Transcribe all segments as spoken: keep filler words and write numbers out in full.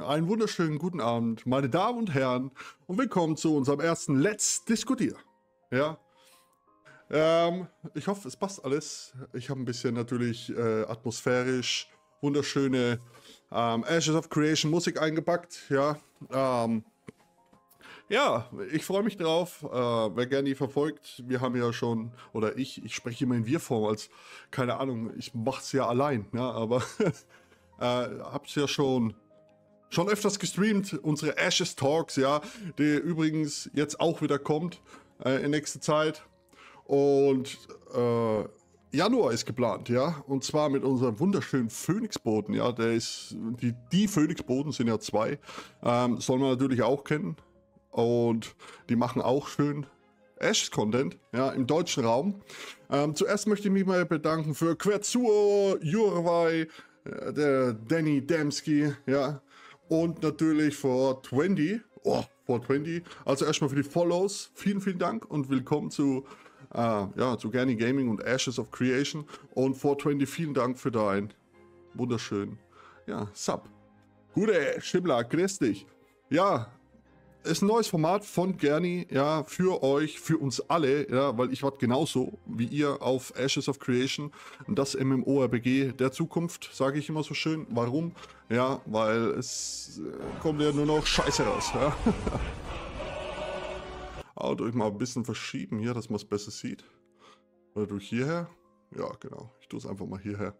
Einen wunderschönen guten Abend, meine Damen und Herren, und willkommen zu unserem ersten Let's Diskutier. Ja, ähm, ich hoffe, es passt alles. Ich habe ein bisschen natürlich äh, atmosphärisch wunderschöne ähm, Ashes of Creation Musik eingepackt. Ja, ähm, ja, ich freue mich drauf. Äh, wer gerne die verfolgt, wir haben ja schon, oder ich, ich spreche immer in Wir-Form, als, keine Ahnung, ich mache es ja allein, ja, aber äh, hab's ja schon... Schon öfters gestreamt, unsere Ashes Talks, ja, die übrigens jetzt auch wieder kommt äh, in nächster Zeit. Und äh, Januar ist geplant, ja, und zwar mit unserem wunderschönen Phoenixboten, ja, der ist, die, die Phoenixboten sind ja zwei, ähm, soll man natürlich auch kennen. Und die machen auch schön Ashes-Content, ja, im deutschen Raum. Ähm, zuerst möchte ich mich mal bedanken für Quetzur, Jurwei, äh, der Danny Dembski, ja. Und natürlich vier zwanzig, oh, vier zwanzig, also erstmal für die Follows, vielen, vielen Dank und willkommen zu, äh, ja, zu Gerni Gaming und Ashes of Creation. Und vier zwanzig, vielen Dank für dein wunderschönen, ja, Sub. Gute, Schimmler, grüß dich. Ja, ist ein neues Format von Gerni, ja, für euch, für uns alle, ja, weil ich warte genauso wie ihr auf Ashes of Creation, das MMORPG der Zukunft, sage ich immer so schön. Warum? Ja, weil es äh, kommt ja nur noch Scheiße raus, ja. Aber durch mal ein bisschen verschieben hier, dass man es besser sieht. Oder durch hierher. Ja, genau. Ich tue es einfach mal hierher.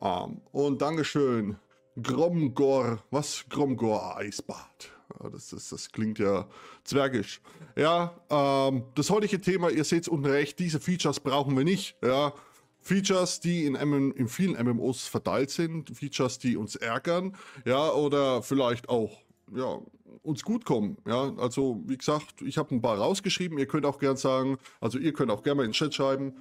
Um, und Dankeschön. Gromgor. Was? Gromgor Eisbad. Das, das, das klingt ja zwergisch. Ja, ähm, das heutige Thema, ihr seht es unten rechts, diese Features brauchen wir nicht. Ja, Features, die in, in vielen M M Os verteilt sind, Features, die uns ärgern, ja, oder vielleicht auch, ja, uns gut kommen. Ja, also wie gesagt, ich habe ein paar rausgeschrieben. Ihr könnt auch gern sagen, also ihr könnt auch gerne mal in den Chat schreiben,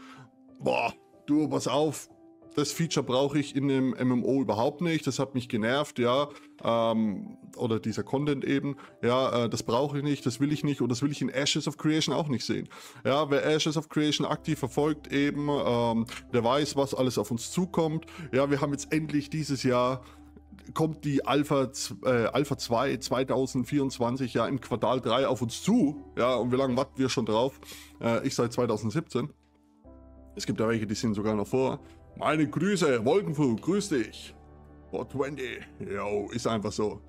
boah, du, pass auf, das Feature brauche ich in dem M M O überhaupt nicht, das hat mich genervt, ja, ähm, oder dieser Content eben, ja, äh, das brauche ich nicht, das will ich nicht und das will ich in Ashes of Creation auch nicht sehen. Ja, wer Ashes of Creation aktiv verfolgt eben, ähm, der weiß, was alles auf uns zukommt. Ja, wir haben jetzt endlich dieses Jahr, kommt die Alpha, äh, Alpha zwei zwanzig vierundzwanzig, ja, im Quartal drei auf uns zu, ja, und wie lange warten wir schon drauf? Äh, ich seit zwanzig siebzehn. Es gibt ja welche, die sind sogar noch vor. Meine Grüße, Wolkenflug, grüß dich. vier zwanzig, yo, ist einfach so.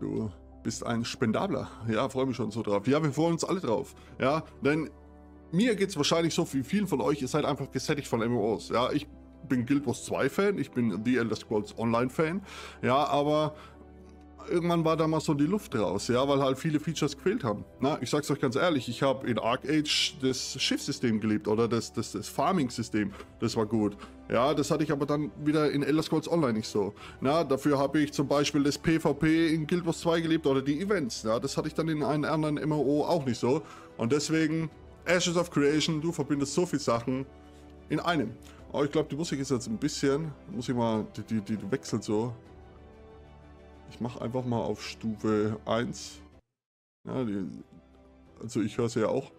Du bist ein Spendabler. Ja, freue mich schon so drauf. Ja, wir freuen uns alle drauf. Ja, denn mir geht es wahrscheinlich so wie vielen von euch, ihr seid einfach gesättigt von M M Os. Ja, ich bin Guild Wars zwei Fan, ich bin The Elder Scrolls Online Fan. Ja, aber irgendwann war da mal so die Luft raus, ja, weil halt viele Features gefehlt haben. Na, ich sag's euch ganz ehrlich, ich habe in ArcheAge das Schiffssystem geliebt oder das, das, das Farming-System, das war gut. Ja, das hatte ich aber dann wieder in Elder Scrolls Online nicht so. Na, dafür habe ich zum Beispiel das PvP in Guild Wars zwei gelebt oder die Events. Ja, das hatte ich dann in einem anderen M M O auch nicht so. Und deswegen, Ashes of Creation, du verbindest so viele Sachen in einem. Aber ich glaube, die Musik ist jetzt ein bisschen, muss ich mal, die, die, die wechselt so. Ich mache einfach mal auf Stufe eins. Ja, die, also ich höre es ja auch.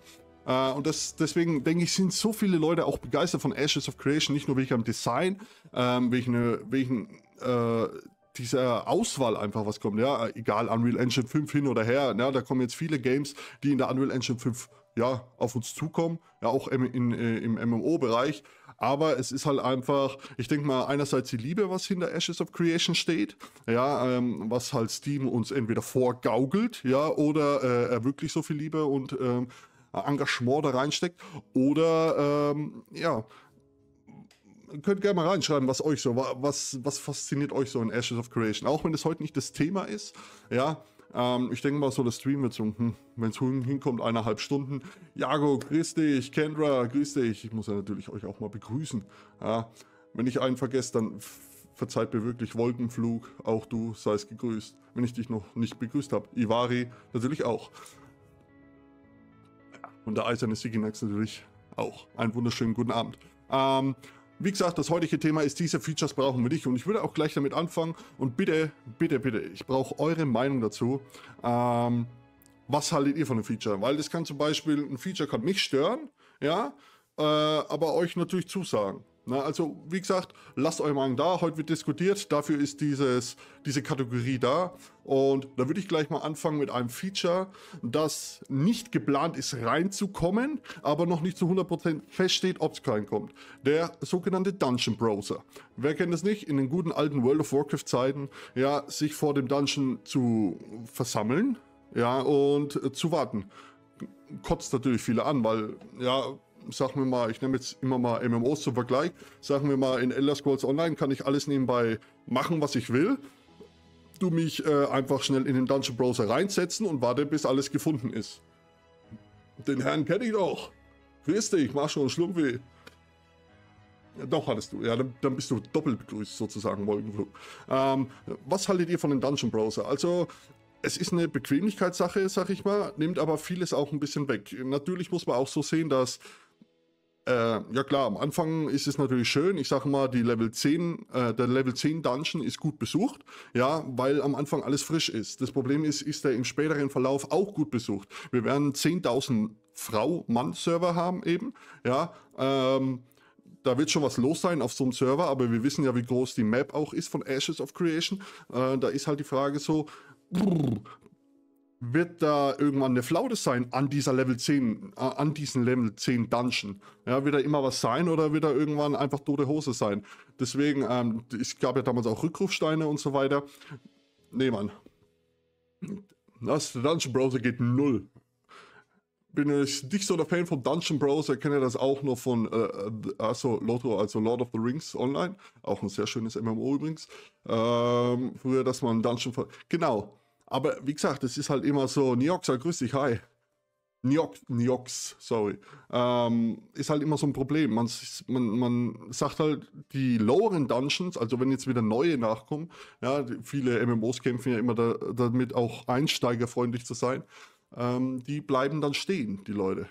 Äh, und das, deswegen denke ich, sind so viele Leute auch begeistert von Ashes of Creation. Nicht nur wegen dem Design, ähm, wegen, wegen äh, dieser Auswahl einfach was kommt. Ja, egal, Unreal Engine fünf hin oder her. Ja, da kommen jetzt viele Games, die in der Unreal Engine fünf, ja, auf uns zukommen. Ja, auch im, in, im M M O-Bereich. Aber es ist halt einfach, ich denke mal, einerseits die Liebe, was hinter Ashes of Creation steht, ja, ähm, was halt Steam uns entweder vorgaukelt, ja, oder äh, er wirklich so viel Liebe und ähm, Engagement da reinsteckt, oder, ähm, ja, könnt gerne mal reinschreiben, was euch so, was, was fasziniert euch so in Ashes of Creation, auch wenn es heute nicht das Thema ist, ja. Ähm, ich denke mal, so der Stream wird so, hm, wenn es hinkommt, eineinhalb Stunden. Jago, grüß dich. Kendra, grüß dich. Ich muss ja natürlich euch auch mal begrüßen. Ja, wenn ich einen vergesse, dann verzeiht mir wirklich Wolkenflug. Auch du seist gegrüßt, wenn ich dich noch nicht begrüßt habe. Ivari natürlich auch. Und der eiserne Siginax natürlich auch. Einen wunderschönen guten Abend. Ähm, Wie gesagt, das heutige Thema ist, diese Features brauchen wir nicht. Und ich würde auch gleich damit anfangen. Und bitte, bitte, bitte, ich brauche eure Meinung dazu. Ähm, was haltet ihr von einem Feature? Weil das kann zum Beispiel, ein Feature kann mich stören, ja, äh, aber euch natürlich zusagen. Na, also wie gesagt, lasst euren Meinung da, heute wird diskutiert, dafür ist dieses, diese Kategorie da. Und da würde ich gleich mal anfangen mit einem Feature, das nicht geplant ist reinzukommen, aber noch nicht zu hundert Prozent feststeht, ob es reinkommt. Der sogenannte Dungeon Browser. Wer kennt es nicht? In den guten alten World of Warcraft Zeiten, ja, sich vor dem Dungeon zu versammeln, ja, und äh, zu warten. Kotzt natürlich viele an, weil, ja, sagen wir mal, ich nehme jetzt immer mal M M Os zum Vergleich, sagen wir mal, in Elder Scrolls Online kann ich alles nebenbei machen, was ich will. Du mich äh, einfach schnell in den Dungeon Browser reinsetzen und warte, bis alles gefunden ist. Den Herrn kenne ich doch. Grüß dich, mach schon Schlumpfi. Ja, doch, hattest du. Ja, dann, dann bist du doppelt begrüßt, sozusagen, Wolkenflug. Ähm, was haltet ihr von dem Dungeon Browser? Also, es ist eine Bequemlichkeitssache, sag ich mal, nimmt aber vieles auch ein bisschen weg. Natürlich muss man auch so sehen, dass Äh, ja klar, am Anfang ist es natürlich schön, ich sage mal, die Level zehn, äh, der Level zehn Dungeon ist gut besucht, ja, weil am Anfang alles frisch ist. Das Problem ist, ist der im späteren Verlauf auch gut besucht. Wir werden zehntausend Frau-Mann-Server haben eben, ja, ähm, da wird schon was los sein auf so einem Server, aber wir wissen ja, wie groß die Map auch ist von Ashes of Creation, äh, da ist halt die Frage so, brrr, wird da irgendwann eine Flaute sein an dieser Level zehn, an diesen Level zehn Dungeon? Ja, wird da immer was sein oder wird da irgendwann einfach tote Hose sein? Deswegen, ähm, es gab ja damals auch Rückrufsteine und so weiter. Nee, Mann. Das Dungeon Browser geht null. Bin ich nicht so der Fan vom Dungeon Browser, kenne ja das auch noch von äh, also, Lotro, also Lord of the Rings Online. Auch ein sehr schönes M M O übrigens. Ähm, früher, dass man Dungeon... Genau. Aber wie gesagt, es ist halt immer so, Niox, ja, grüß dich, hi. Niox, Niox, sorry. Ähm, ist halt immer so ein Problem. Man, man, man sagt halt, die loweren Dungeons, also wenn jetzt wieder neue nachkommen, ja, viele M M Os kämpfen ja immer da, damit auch einsteigerfreundlich zu sein, ähm, die bleiben dann stehen, die Leute.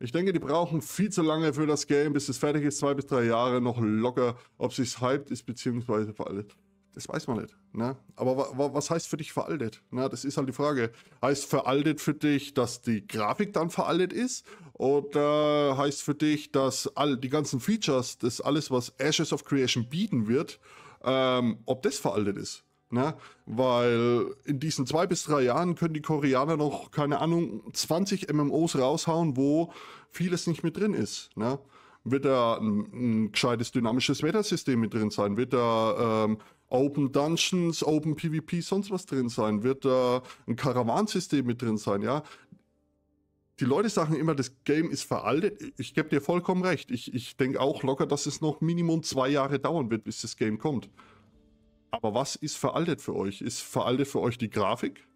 Ich denke, die brauchen viel zu lange für das Game, bis es fertig ist, zwei bis drei Jahre noch locker, ob es sich hyped ist, beziehungsweise veraltet. Das weiß man nicht. Ne? Aber wa wa was heißt für dich veraltet? Na, das ist halt die Frage. Heißt veraltet für dich, dass die Grafik dann veraltet ist? Oder heißt für dich, dass all die ganzen Features, das alles, was Ashes of Creation bieten wird, ähm, ob das veraltet ist? Ne? Weil in diesen zwei bis drei Jahren können die Koreaner noch, keine Ahnung, zwanzig M M Os raushauen, wo vieles nicht mit drin ist. Ne? Wird da ein, ein gescheites dynamisches Wettersystem mit drin sein? Wird da ähm, Open Dungeons, Open PvP, sonst was drin sein? Wird da äh, ein Karawansystem mit drin sein, ja? Die Leute sagen immer, das Game ist veraltet. Ich gebe dir vollkommen recht. Ich, ich denke auch locker, dass es noch Minimum zwei Jahre dauern wird, bis das Game kommt. Aber was ist veraltet für euch? Ist veraltet für euch die Grafik?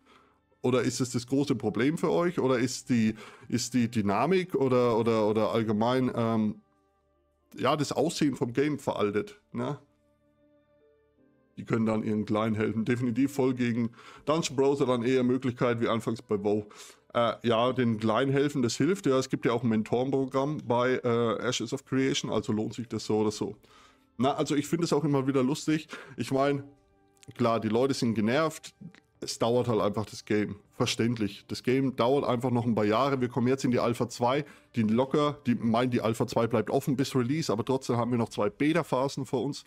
Oder ist es das große Problem für euch? Oder ist die, ist die Dynamik oder, oder, oder allgemein ähm, ja, das Aussehen vom Game veraltet, ne? Die können dann ihren Kleinen helfen. Definitiv voll gegen Dungeon Browser dann eher Möglichkeit wie anfangs bei WoW. Äh, ja, den Kleinen helfen, das hilft. Ja, es gibt ja auch ein Mentorenprogramm bei äh, Ashes of Creation, also lohnt sich das so oder so. Na, also ich finde es auch immer wieder lustig. Ich meine, klar, die Leute sind genervt. Es dauert halt einfach das Game. Verständlich. Das Game dauert einfach noch ein paar Jahre. Wir kommen jetzt in die Alpha zwei, die locker, die meinen, die Alpha zwei bleibt offen bis Release, aber trotzdem haben wir noch zwei Beta-Phasen vor uns.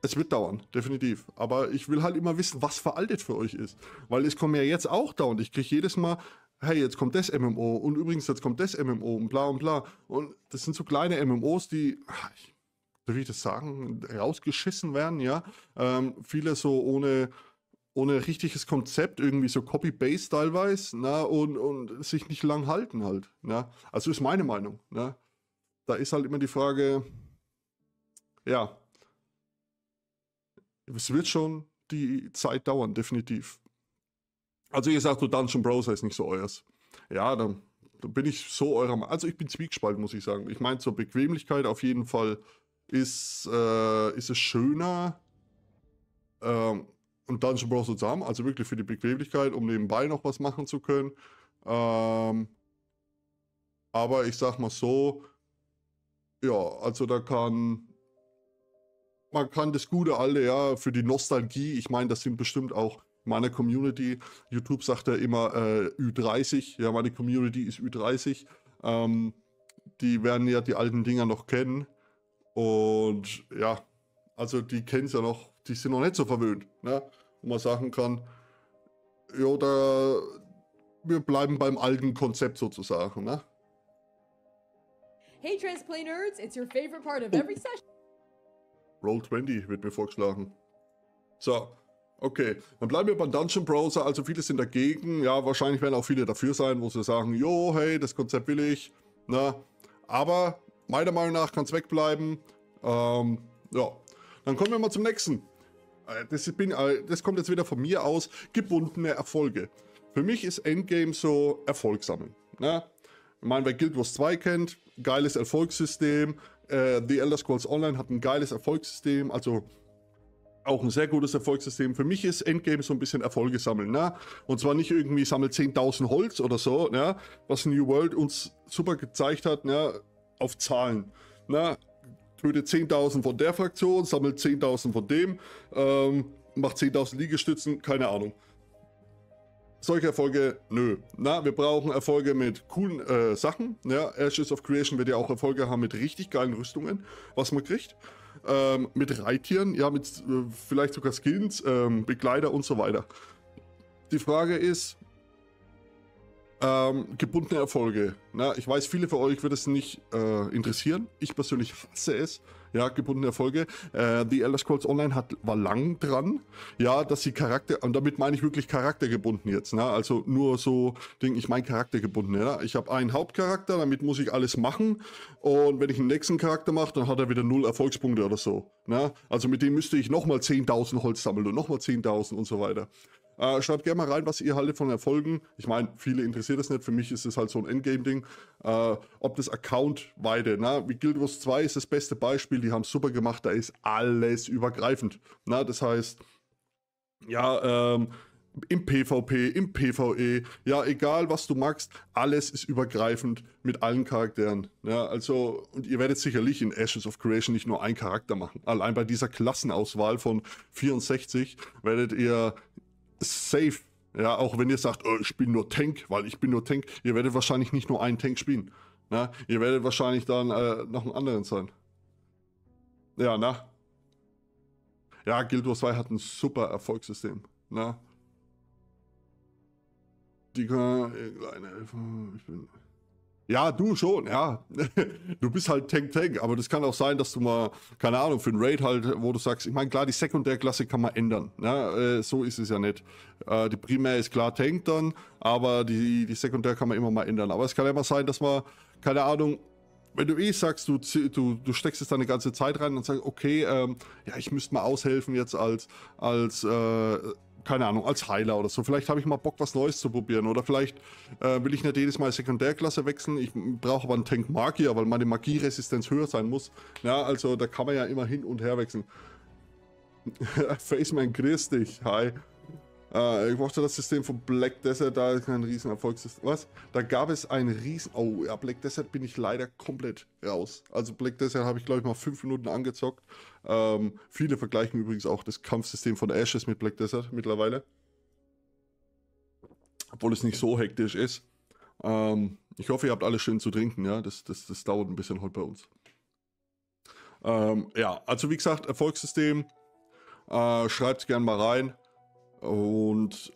Es wird dauern, definitiv. Aber ich will halt immer wissen, was veraltet für euch ist. Weil es kommen ja jetzt auch dauernd. Ich kriege jedes Mal, hey, jetzt kommt das M M O und übrigens, jetzt kommt das M M O und bla und bla. Und das sind so kleine M M Os, die, darf ich das sagen, rausgeschissen werden, ja. Ähm, viele so ohne, ohne richtiges Konzept, irgendwie so Copy-Paste teilweise, na, und, und sich nicht lang halten halt. Na. Also ist meine Meinung. Na. Da ist halt immer die Frage, ja, es wird schon die Zeit dauern, definitiv. Also ihr sagt, so Dungeon Browser ist nicht so euers. Ja, dann, dann bin ich so eurer Meinung. Also ich bin zwiegespalten, muss ich sagen. Ich meine, zur Bequemlichkeit auf jeden Fall ist, äh, ist es schöner, ähm, einen Dungeon Browser zu haben. Also wirklich für die Bequemlichkeit, um nebenbei noch was machen zu können. Ähm, aber ich sag mal so, ja, also da kann... Man kann das gute alte, ja, für die Nostalgie, ich meine, das sind bestimmt auch meine Community, YouTube sagt ja immer äh, Ü dreißig, ja, meine Community ist Ü dreißig, ähm, die werden ja die alten Dinger noch kennen Und ja, also die kennen es ja noch, die sind noch nicht so verwöhnt, ne? Wo man sagen kann, ja, da, wir bleiben beim alten Konzept sozusagen, ne? Hey Transplay Nerds, it's your favorite part of every session. Roll zwanzig wird mir vorgeschlagen. So, okay. Dann bleiben wir beim Dungeon Browser. Also viele sind dagegen. Ja, wahrscheinlich werden auch viele dafür sein, wo sie sagen, jo, hey, das Konzept will ich. Na, aber meiner Meinung nach kann es wegbleiben. Ähm, ja, dann kommen wir mal zum nächsten. Das, bin, das kommt jetzt wieder von mir aus. Gebundene Erfolge. Für mich ist Endgame so Erfolg sammeln. Ne? Ich meine, wer Guild Wars zwei kennt, geiles Erfolgssystem. Äh, The Elder Scrolls Online hat ein geiles Erfolgssystem. Also auch ein sehr gutes Erfolgssystem. Für mich ist Endgame so ein bisschen Erfolge sammeln. Ne? Und zwar nicht irgendwie sammelt zehntausend Holz oder so, ne? Was New World uns super gezeigt hat, ne? Auf Zahlen. Ne? Tötet zehntausend von der Fraktion, sammelt zehntausend von dem, ähm, macht zehntausend Liegestützen, keine Ahnung. Solche Erfolge, nö. Na, wir brauchen Erfolge mit coolen äh, Sachen. Ja, Ashes of Creation wird ja auch Erfolge haben mit richtig geilen Rüstungen, was man kriegt. Ähm, mit Reittieren, ja, mit äh, vielleicht sogar Skins, ähm, Begleiter und so weiter. Die Frage ist, Ähm, gebundene Erfolge. Na, ich weiß, viele von euch wird es nicht äh, interessieren. Ich persönlich hasse es. Ja, gebundene Erfolge. Äh, The Elder Scrolls Online hat, war lang dran. Ja, dass sie Charakter, und damit meine ich wirklich charaktergebunden jetzt. Na, also nur so, Ding, ich meine charaktergebunden. Ja. Ich habe einen Hauptcharakter, damit muss ich alles machen. Und wenn ich einen nächsten Charakter mache, dann hat er wieder null Erfolgspunkte oder so. Na, also mit dem müsste ich nochmal zehntausend Holz sammeln und nochmal zehntausend und so weiter. Äh, schreibt gerne mal rein, was ihr haltet von Erfolgen. Ich meine, viele interessiert das nicht. Für mich ist es halt so ein Endgame-Ding. Äh, ob das Account-Weide, wie Guild Wars zwei ist das beste Beispiel. Die haben es super gemacht. Da ist alles übergreifend. Na, das heißt, ja, ähm, im PvP, im PvE, ja, egal was du magst, alles ist übergreifend mit allen Charakteren. Ja, also, und ihr werdet sicherlich in Ashes of Creation nicht nur einen Charakter machen. Allein bei dieser Klassenauswahl von vierundsechzig werdet ihr safe, ja, auch wenn ihr sagt, oh, ich bin nur Tank, weil ich bin nur Tank, ihr werdet wahrscheinlich nicht nur einen Tank spielen. Na? Ihr werdet wahrscheinlich dann äh, noch einen anderen sein. Ja, na? Ja, Guild Wars zwei hat ein super Erfolgssystem. Na? Die kleine Elfen, ich bin... Ja, du schon, ja. Du bist halt Tank-Tank, aber das kann auch sein, dass du mal, keine Ahnung, für einen Raid halt, wo du sagst, ich meine, klar, die Sekundärklasse kann man ändern. Ne? Äh, so ist es ja nicht. Äh, die Primär ist klar Tank dann, aber die, die Sekundär kann man immer mal ändern. Aber es kann ja mal sein, dass man, keine Ahnung, wenn du eh sagst, du, du, du steckst es deine ganze Zeit rein und sagst, okay, ähm, ja, ich müsste mal aushelfen jetzt als, als, äh, keine Ahnung, als Heiler oder so. Vielleicht habe ich mal Bock, was Neues zu probieren. Oder vielleicht äh, will ich nicht jedes Mal Sekundärklasse wechseln. Ich brauche aber einen Tank-Magier, weil meine Magieresistenz höher sein muss. Ja, also da kann man ja immer hin und her wechseln. Faceman, grüß dich. Hi. Äh, ich mochte das System von Black Desert. Da ist kein Riesenerfolgssystem. Was? Da gab es ein Riesen... Oh, ja, Black Desert bin ich leider komplett raus. Also Black Desert habe ich, glaube ich, mal fünf Minuten angezockt. Ähm, viele vergleichen übrigens auch das Kampfsystem von Ashes mit Black Desert mittlerweile. Obwohl es nicht so hektisch ist. Ähm, ich hoffe, ihr habt alles schön zu trinken. Ja, das, das, das dauert ein bisschen heute bei uns. Ähm, ja, also wie gesagt, Erfolgssystem. Äh, schreibt es gerne mal rein. Und...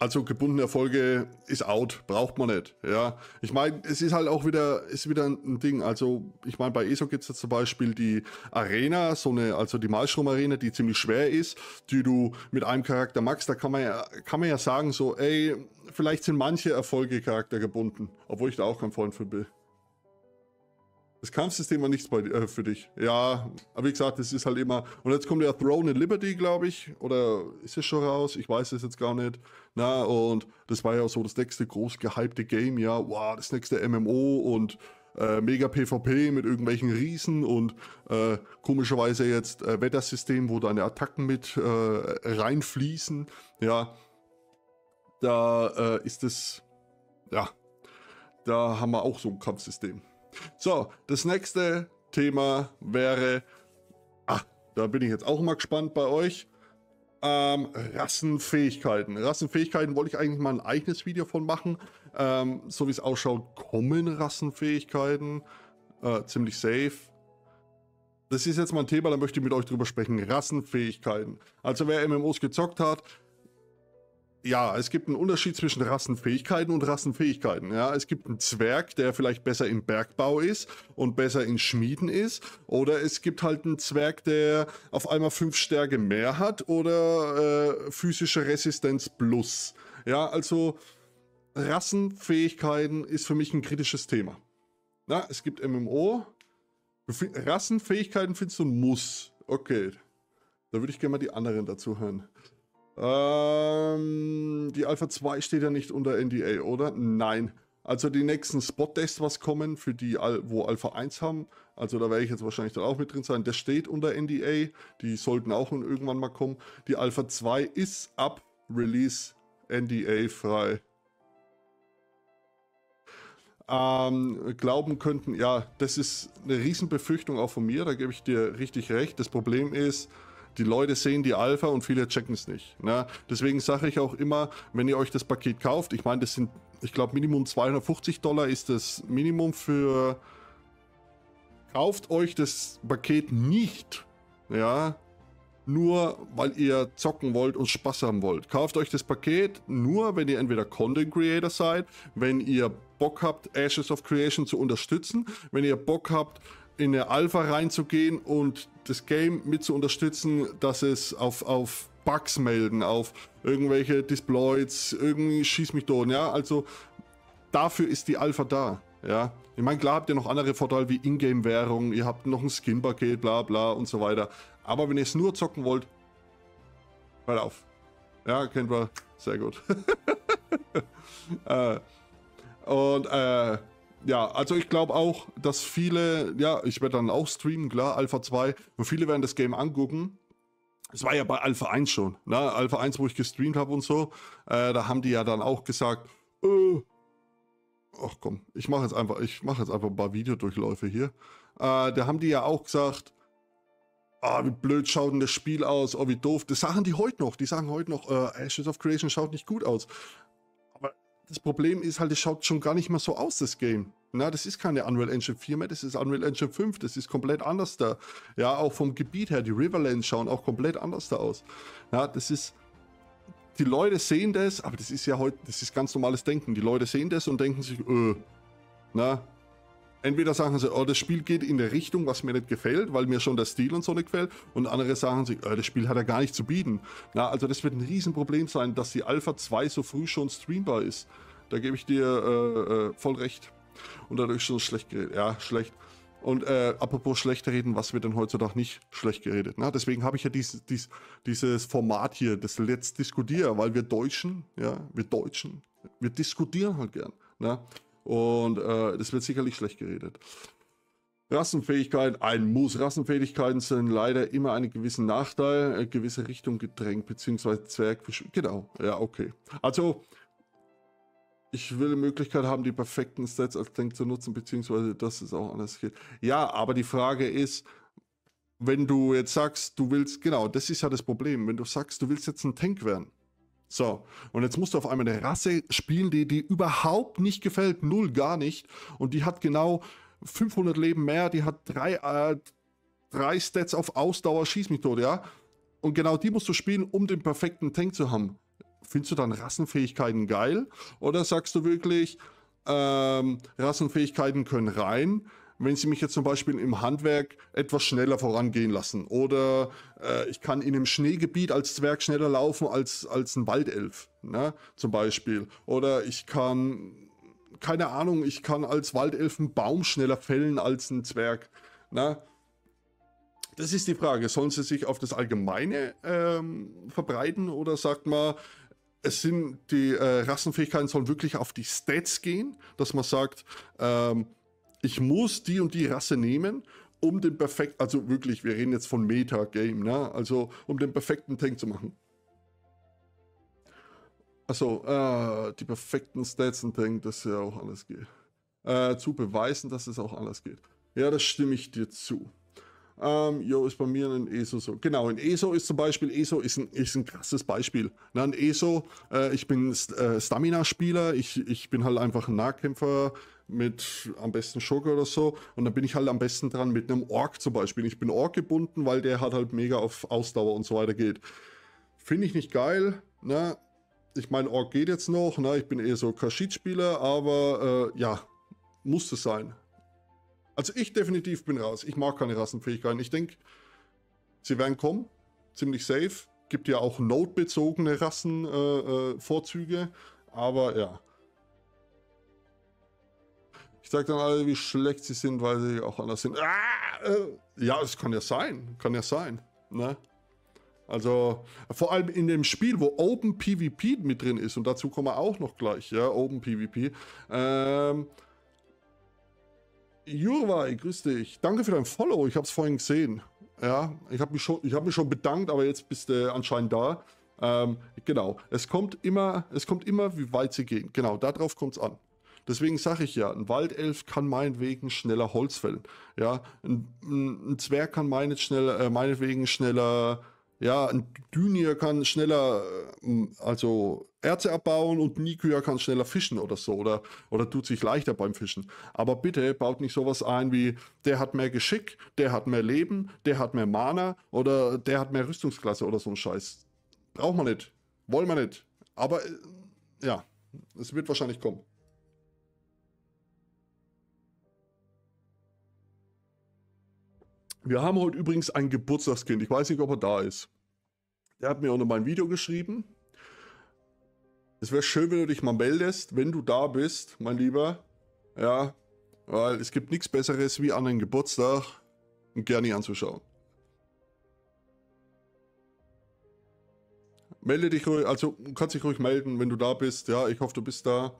Also gebundene Erfolge ist out, braucht man nicht. Ja, ich meine, es ist halt auch wieder, ist wieder ein Ding. Also ich meine, bei E S O gibt es jetzt zum Beispiel die Arena, so eine, also die Malstrom-Arena, die ziemlich schwer ist, die du mit einem Charakter machst. Da kann man ja, kann man ja sagen so, ey, vielleicht sind manche Erfolge charaktergebunden, obwohl ich da auch kein Freund für bin. Das Kampfsystem war nichts bei, äh, für dich. Ja, aber wie gesagt, das ist halt immer... Und jetzt kommt ja Throne and Liberty, glaube ich. Oder ist es schon raus? Ich weiß es jetzt gar nicht. Na, und das war ja so das nächste groß gehypte Game. Ja, wow, das nächste M M O und äh, mega PvP mit irgendwelchen Riesen und äh, komischerweise jetzt äh, Wettersystem, wo deine Attacken mit äh, reinfließen. Ja, da äh, ist das... Ja, da haben wir auch so ein Kampfsystem. So, das nächste Thema wäre, ah, da bin ich jetzt auch mal gespannt bei euch, ähm, Rassenfähigkeiten. Rassenfähigkeiten wollte ich eigentlich mal ein eigenes Video von machen. Ähm, so wie es ausschaut, kommen Rassenfähigkeiten, äh, ziemlich safe. Das ist jetzt mal ein Thema, da möchte ich mit euch drüber sprechen. Rassenfähigkeiten. Also wer M M Os gezockt hat, ja, es gibt einen Unterschied zwischen Rassenfähigkeiten und Rassenfähigkeiten. Ja, es gibt einen Zwerg, der vielleicht besser im Bergbau ist und besser in Schmieden ist. Oder es gibt halt einen Zwerg, der auf einmal fünf Stärke mehr hat oder äh, physische Resistenz plus. Ja, also Rassenfähigkeiten ist für mich ein kritisches Thema. Na, es gibt M M O. Rassenfähigkeiten findest du ein Muss. Okay, da würde ich gerne mal die anderen dazu hören. Ähm, die Alpha zwei steht ja nicht unter N D A, oder? Nein. Also die nächsten Spot-Tests, was kommen, für die, wo Alpha eins haben, also da werde ich jetzt wahrscheinlich dann auch mit drin sein, der steht unter N D A, die sollten auch irgendwann mal kommen. Die Alpha zwei ist ab Release N D A frei. Ähm, glauben könnten, ja, das ist eine Riesenbefürchtung auch von mir, da gebe ich dir richtig recht. Das Problem ist, die Leute sehen die Alpha und viele checken es nicht. Ne? Deswegen sage ich auch immer, wenn ihr euch das Paket kauft, ich meine, das sind, ich glaube, Minimum zweihundertfünfzig Dollar ist das Minimum für... Kauft euch das Paket nicht, ja, nur weil ihr zocken wollt und Spaß haben wollt. Kauft euch das Paket nur, wenn ihr entweder Content Creator seid, wenn ihr Bock habt, Ashes of Creation zu unterstützen, wenn ihr Bock habt, in der Alpha reinzugehen und das Game mit zu unterstützen, dass es auf, auf Bugs melden, auf irgendwelche Disploits, irgendwie schieß mich tot, ja, also dafür ist die Alpha da, ja. Ich meine, klar habt ihr noch andere Vorteile wie Ingame-Währung, ihr habt noch ein Skin-Paket, bla bla und so weiter, aber wenn ihr es nur zocken wollt, hört auf. Ja, kennt man, sehr gut. äh, und, äh, ja, also ich glaube auch, dass viele, ja, ich werde dann auch streamen, klar, Alpha zwei, und viele werden das Game angucken. Es war ja bei Alpha eins schon, ne? Alpha eins, wo ich gestreamt habe und so, äh, da haben die ja dann auch gesagt, äh, ach komm, ich mache jetzt einfach, ich mache jetzt einfach ein paar Videodurchläufe hier. Äh, da haben die ja auch gesagt, ah, wie blöd schaut denn das Spiel aus, oh, wie doof. Das sagen die heute noch, die sagen heute noch, äh, Ashes of Creation schaut nicht gut aus. Das Problem ist halt, es schaut schon gar nicht mehr so aus, das Game. Na, das ist keine Unreal Engine vier mehr, das ist Unreal Engine fünf, das ist komplett anders da. Ja, auch vom Gebiet her, die Riverlands schauen auch komplett anders da aus. Ja, das ist, die Leute sehen das, aber das ist ja heute, das ist ganz normales Denken. Die Leute sehen das und denken sich, öh, na, entweder sagen sie, oh, das Spiel geht in eine Richtung, was mir nicht gefällt, weil mir schon der Stil und so nicht gefällt. Und andere sagen sich, oh, das Spiel hat ja gar nicht zu bieten. Na, also das wird ein Riesenproblem sein, dass die Alpha zwei so früh schon streambar ist. Da gebe ich dir äh, äh, voll recht. Und dadurch schon schlecht geredet. Ja, schlecht. Und äh, apropos schlecht reden, was wird denn heutzutage nicht schlecht geredet? Na, deswegen habe ich ja dies, dies, dieses Format hier, das Let's Diskutier, weil wir Deutschen, ja, wir Deutschen, wir diskutieren halt gern. Na? Und äh, das wird sicherlich schlecht geredet. Rassenfähigkeiten, ein Muss. Rassenfähigkeiten sind leider immer einen gewissen Nachteil, eine gewisse Richtung gedrängt, beziehungsweise Zwerg. Genau, ja, okay. Also, ich will die Möglichkeit haben, die perfekten Stats als Tank zu nutzen, beziehungsweise, dass es auch anders geht. Ja, aber die Frage ist, wenn du jetzt sagst, du willst, genau, das ist ja das Problem, wenn du sagst, du willst jetzt ein Tank werden. So, und jetzt musst du auf einmal eine Rasse spielen, die dir überhaupt nicht gefällt, null, gar nicht. Und die hat genau fünfhundert Leben mehr, die hat drei, äh, drei Stats auf Ausdauer, schieß mich tot, ja. Und genau die musst du spielen, um den perfekten Tank zu haben. Findest du dann Rassenfähigkeiten geil? Oder sagst du wirklich, ähm, Rassenfähigkeiten können rein, wenn sie mich jetzt zum Beispiel im Handwerk etwas schneller vorangehen lassen. Oder äh, ich kann in einem Schneegebiet als Zwerg schneller laufen als, als ein Waldelf, ne? Zum Beispiel. Oder ich kann, keine Ahnung, ich kann als Waldelf einen Baum schneller fällen als ein Zwerg, ne? Das ist die Frage. Sollen sie sich auf das Allgemeine ähm, verbreiten? Oder sagt man, es sind die äh, Rassenfähigkeiten sollen wirklich auf die Stats gehen? Dass man sagt, ähm, ich muss die und die Rasse nehmen, um den perfekten, also wirklich, wir reden jetzt von Meta-Game, ne? Also um den perfekten Tank zu machen. Achso, äh, die perfekten Stats und Tank, dass ja auch alles geht. Äh, zu beweisen, dass es auch alles geht. Ja, das stimme ich dir zu. Ähm, jo, ist bei mir ein E S O so. Genau, ein E S O ist zum Beispiel, E S O ist ein, ist ein krasses Beispiel. Na, ein E S O, äh, ich bin äh, Stamina-Spieler, ich, ich bin halt einfach ein Nahkämpfer, mit am besten Schurke oder so. Und dann bin ich halt am besten dran mit einem Ork zum Beispiel. Ich bin Ork gebunden, weil der halt halt mega auf Ausdauer und so weiter geht. Finde ich nicht geil, ne? Ich meine, Ork geht jetzt noch, ne? Ich bin eher so Kashid-Spieler, aber äh, ja, muss es sein. Also ich definitiv bin raus. Ich mag keine Rassenfähigkeiten. Ich denke, sie werden kommen, ziemlich safe. Gibt ja auch node-bezogene Rassenvorzüge, äh, äh, aber ja. Ich sage dann alle, wie schlecht sie sind, weil sie auch anders sind. Ah, äh, ja, es kann ja sein, kann ja sein, ne? Also vor allem in dem Spiel, wo Open PvP mit drin ist, und dazu kommen wir auch noch gleich, ja, Open PvP. Ähm, Jurwai, grüß dich. Danke für dein Follow, ich habe es vorhin gesehen. Ja, ich habe mich schon, ich habe mich schon bedankt, aber jetzt bist du anscheinend da. Ähm, genau, es kommt immer, es kommt immer, wie weit sie gehen. Genau, darauf kommt es an. Deswegen sage ich ja, ein Waldelf kann meinetwegen schneller Holz fällen. Ja, ein, ein Zwerg kann meinetwegen, meinetwegen schneller... Ja, ein Dünier kann schneller also Erze abbauen und Nikia kann schneller fischen oder so. Oder, oder tut sich leichter beim Fischen. Aber bitte baut nicht sowas ein wie, der hat mehr Geschick, der hat mehr Leben, der hat mehr Mana oder der hat mehr Rüstungsklasse oder so ein Scheiß. Braucht man nicht. Wollen wir nicht. Aber ja, es wird wahrscheinlich kommen. Wir haben heute übrigens ein Geburtstagskind. Ich weiß nicht, ob er da ist. Der hat mir auch noch mal ein Video geschrieben. Es wäre schön, wenn du dich mal meldest, wenn du da bist, mein Lieber. Ja, weil es gibt nichts Besseres, wie an einem Geburtstag einen Gerni anzuschauen. Melde dich ruhig, also kannst dich ruhig melden, wenn du da bist. Ja, ich hoffe, du bist da.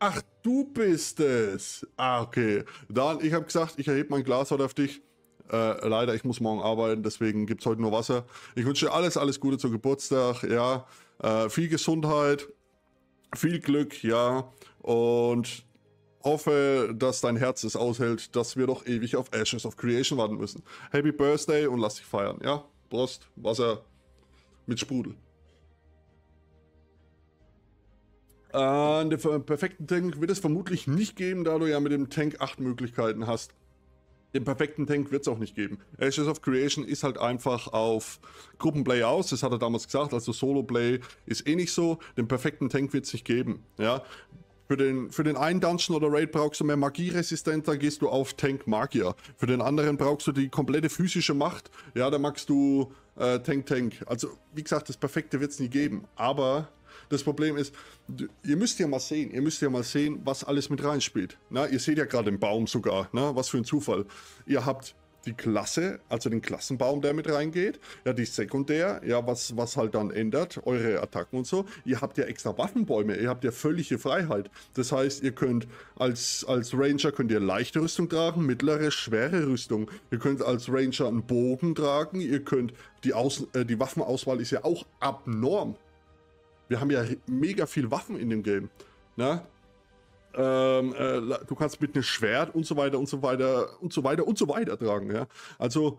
Ach, du bist es. Ah, okay. Dann, ich habe gesagt, ich erhebe mein Glas heute auf dich. Äh, leider, ich muss morgen arbeiten, deswegen gibt es heute nur Wasser. Ich wünsche dir alles, alles Gute zum Geburtstag, ja. Äh, viel Gesundheit, viel Glück, ja. Und hoffe, dass dein Herz es aushält, dass wir doch ewig auf Ashes of Creation warten müssen. Happy Birthday und lass dich feiern, ja. Prost, Wasser mit Sprudel. Äh, den perfekten Tank wird es vermutlich nicht geben, da du ja mit dem Tank acht Möglichkeiten hast. Den perfekten Tank wird es auch nicht geben. Ashes of Creation ist halt einfach auf Gruppenplay aus, das hat er damals gesagt, also Solo-Play ist eh nicht so. Den perfekten Tank wird es nicht geben. Ja? Für, den, für den einen Dungeon oder Raid brauchst du mehr Magieresistenter, gehst du auf Tank-Magier. Für den anderen brauchst du die komplette physische Macht, ja, da magst du äh, Tank-Tank. Also, wie gesagt, das Perfekte wird es nie geben, aber... Das Problem ist, ihr müsst ja mal sehen, ihr müsst ja mal sehen, was alles mit reinspielt. Na, ihr seht ja gerade den Baum sogar, na, was für ein Zufall. Ihr habt die Klasse, also den Klassenbaum, der mit reingeht, ja, die Sekundär, ja, was, was halt dann ändert, eure Attacken und so. Ihr habt ja extra Waffenbäume, ihr habt ja völlige Freiheit. Das heißt, ihr könnt als, als Ranger könnt ihr leichte Rüstung tragen, mittlere, schwere Rüstung. Ihr könnt als Ranger einen Bogen tragen, ihr könnt, die, Außen, äh, die Waffenauswahl ist ja auch abnorm. Wir haben ja mega viel Waffen in dem Game. Ne? Ähm, äh, du kannst mit einem Schwert und so weiter und so weiter und so weiter und so weiter tragen. Ja? Also,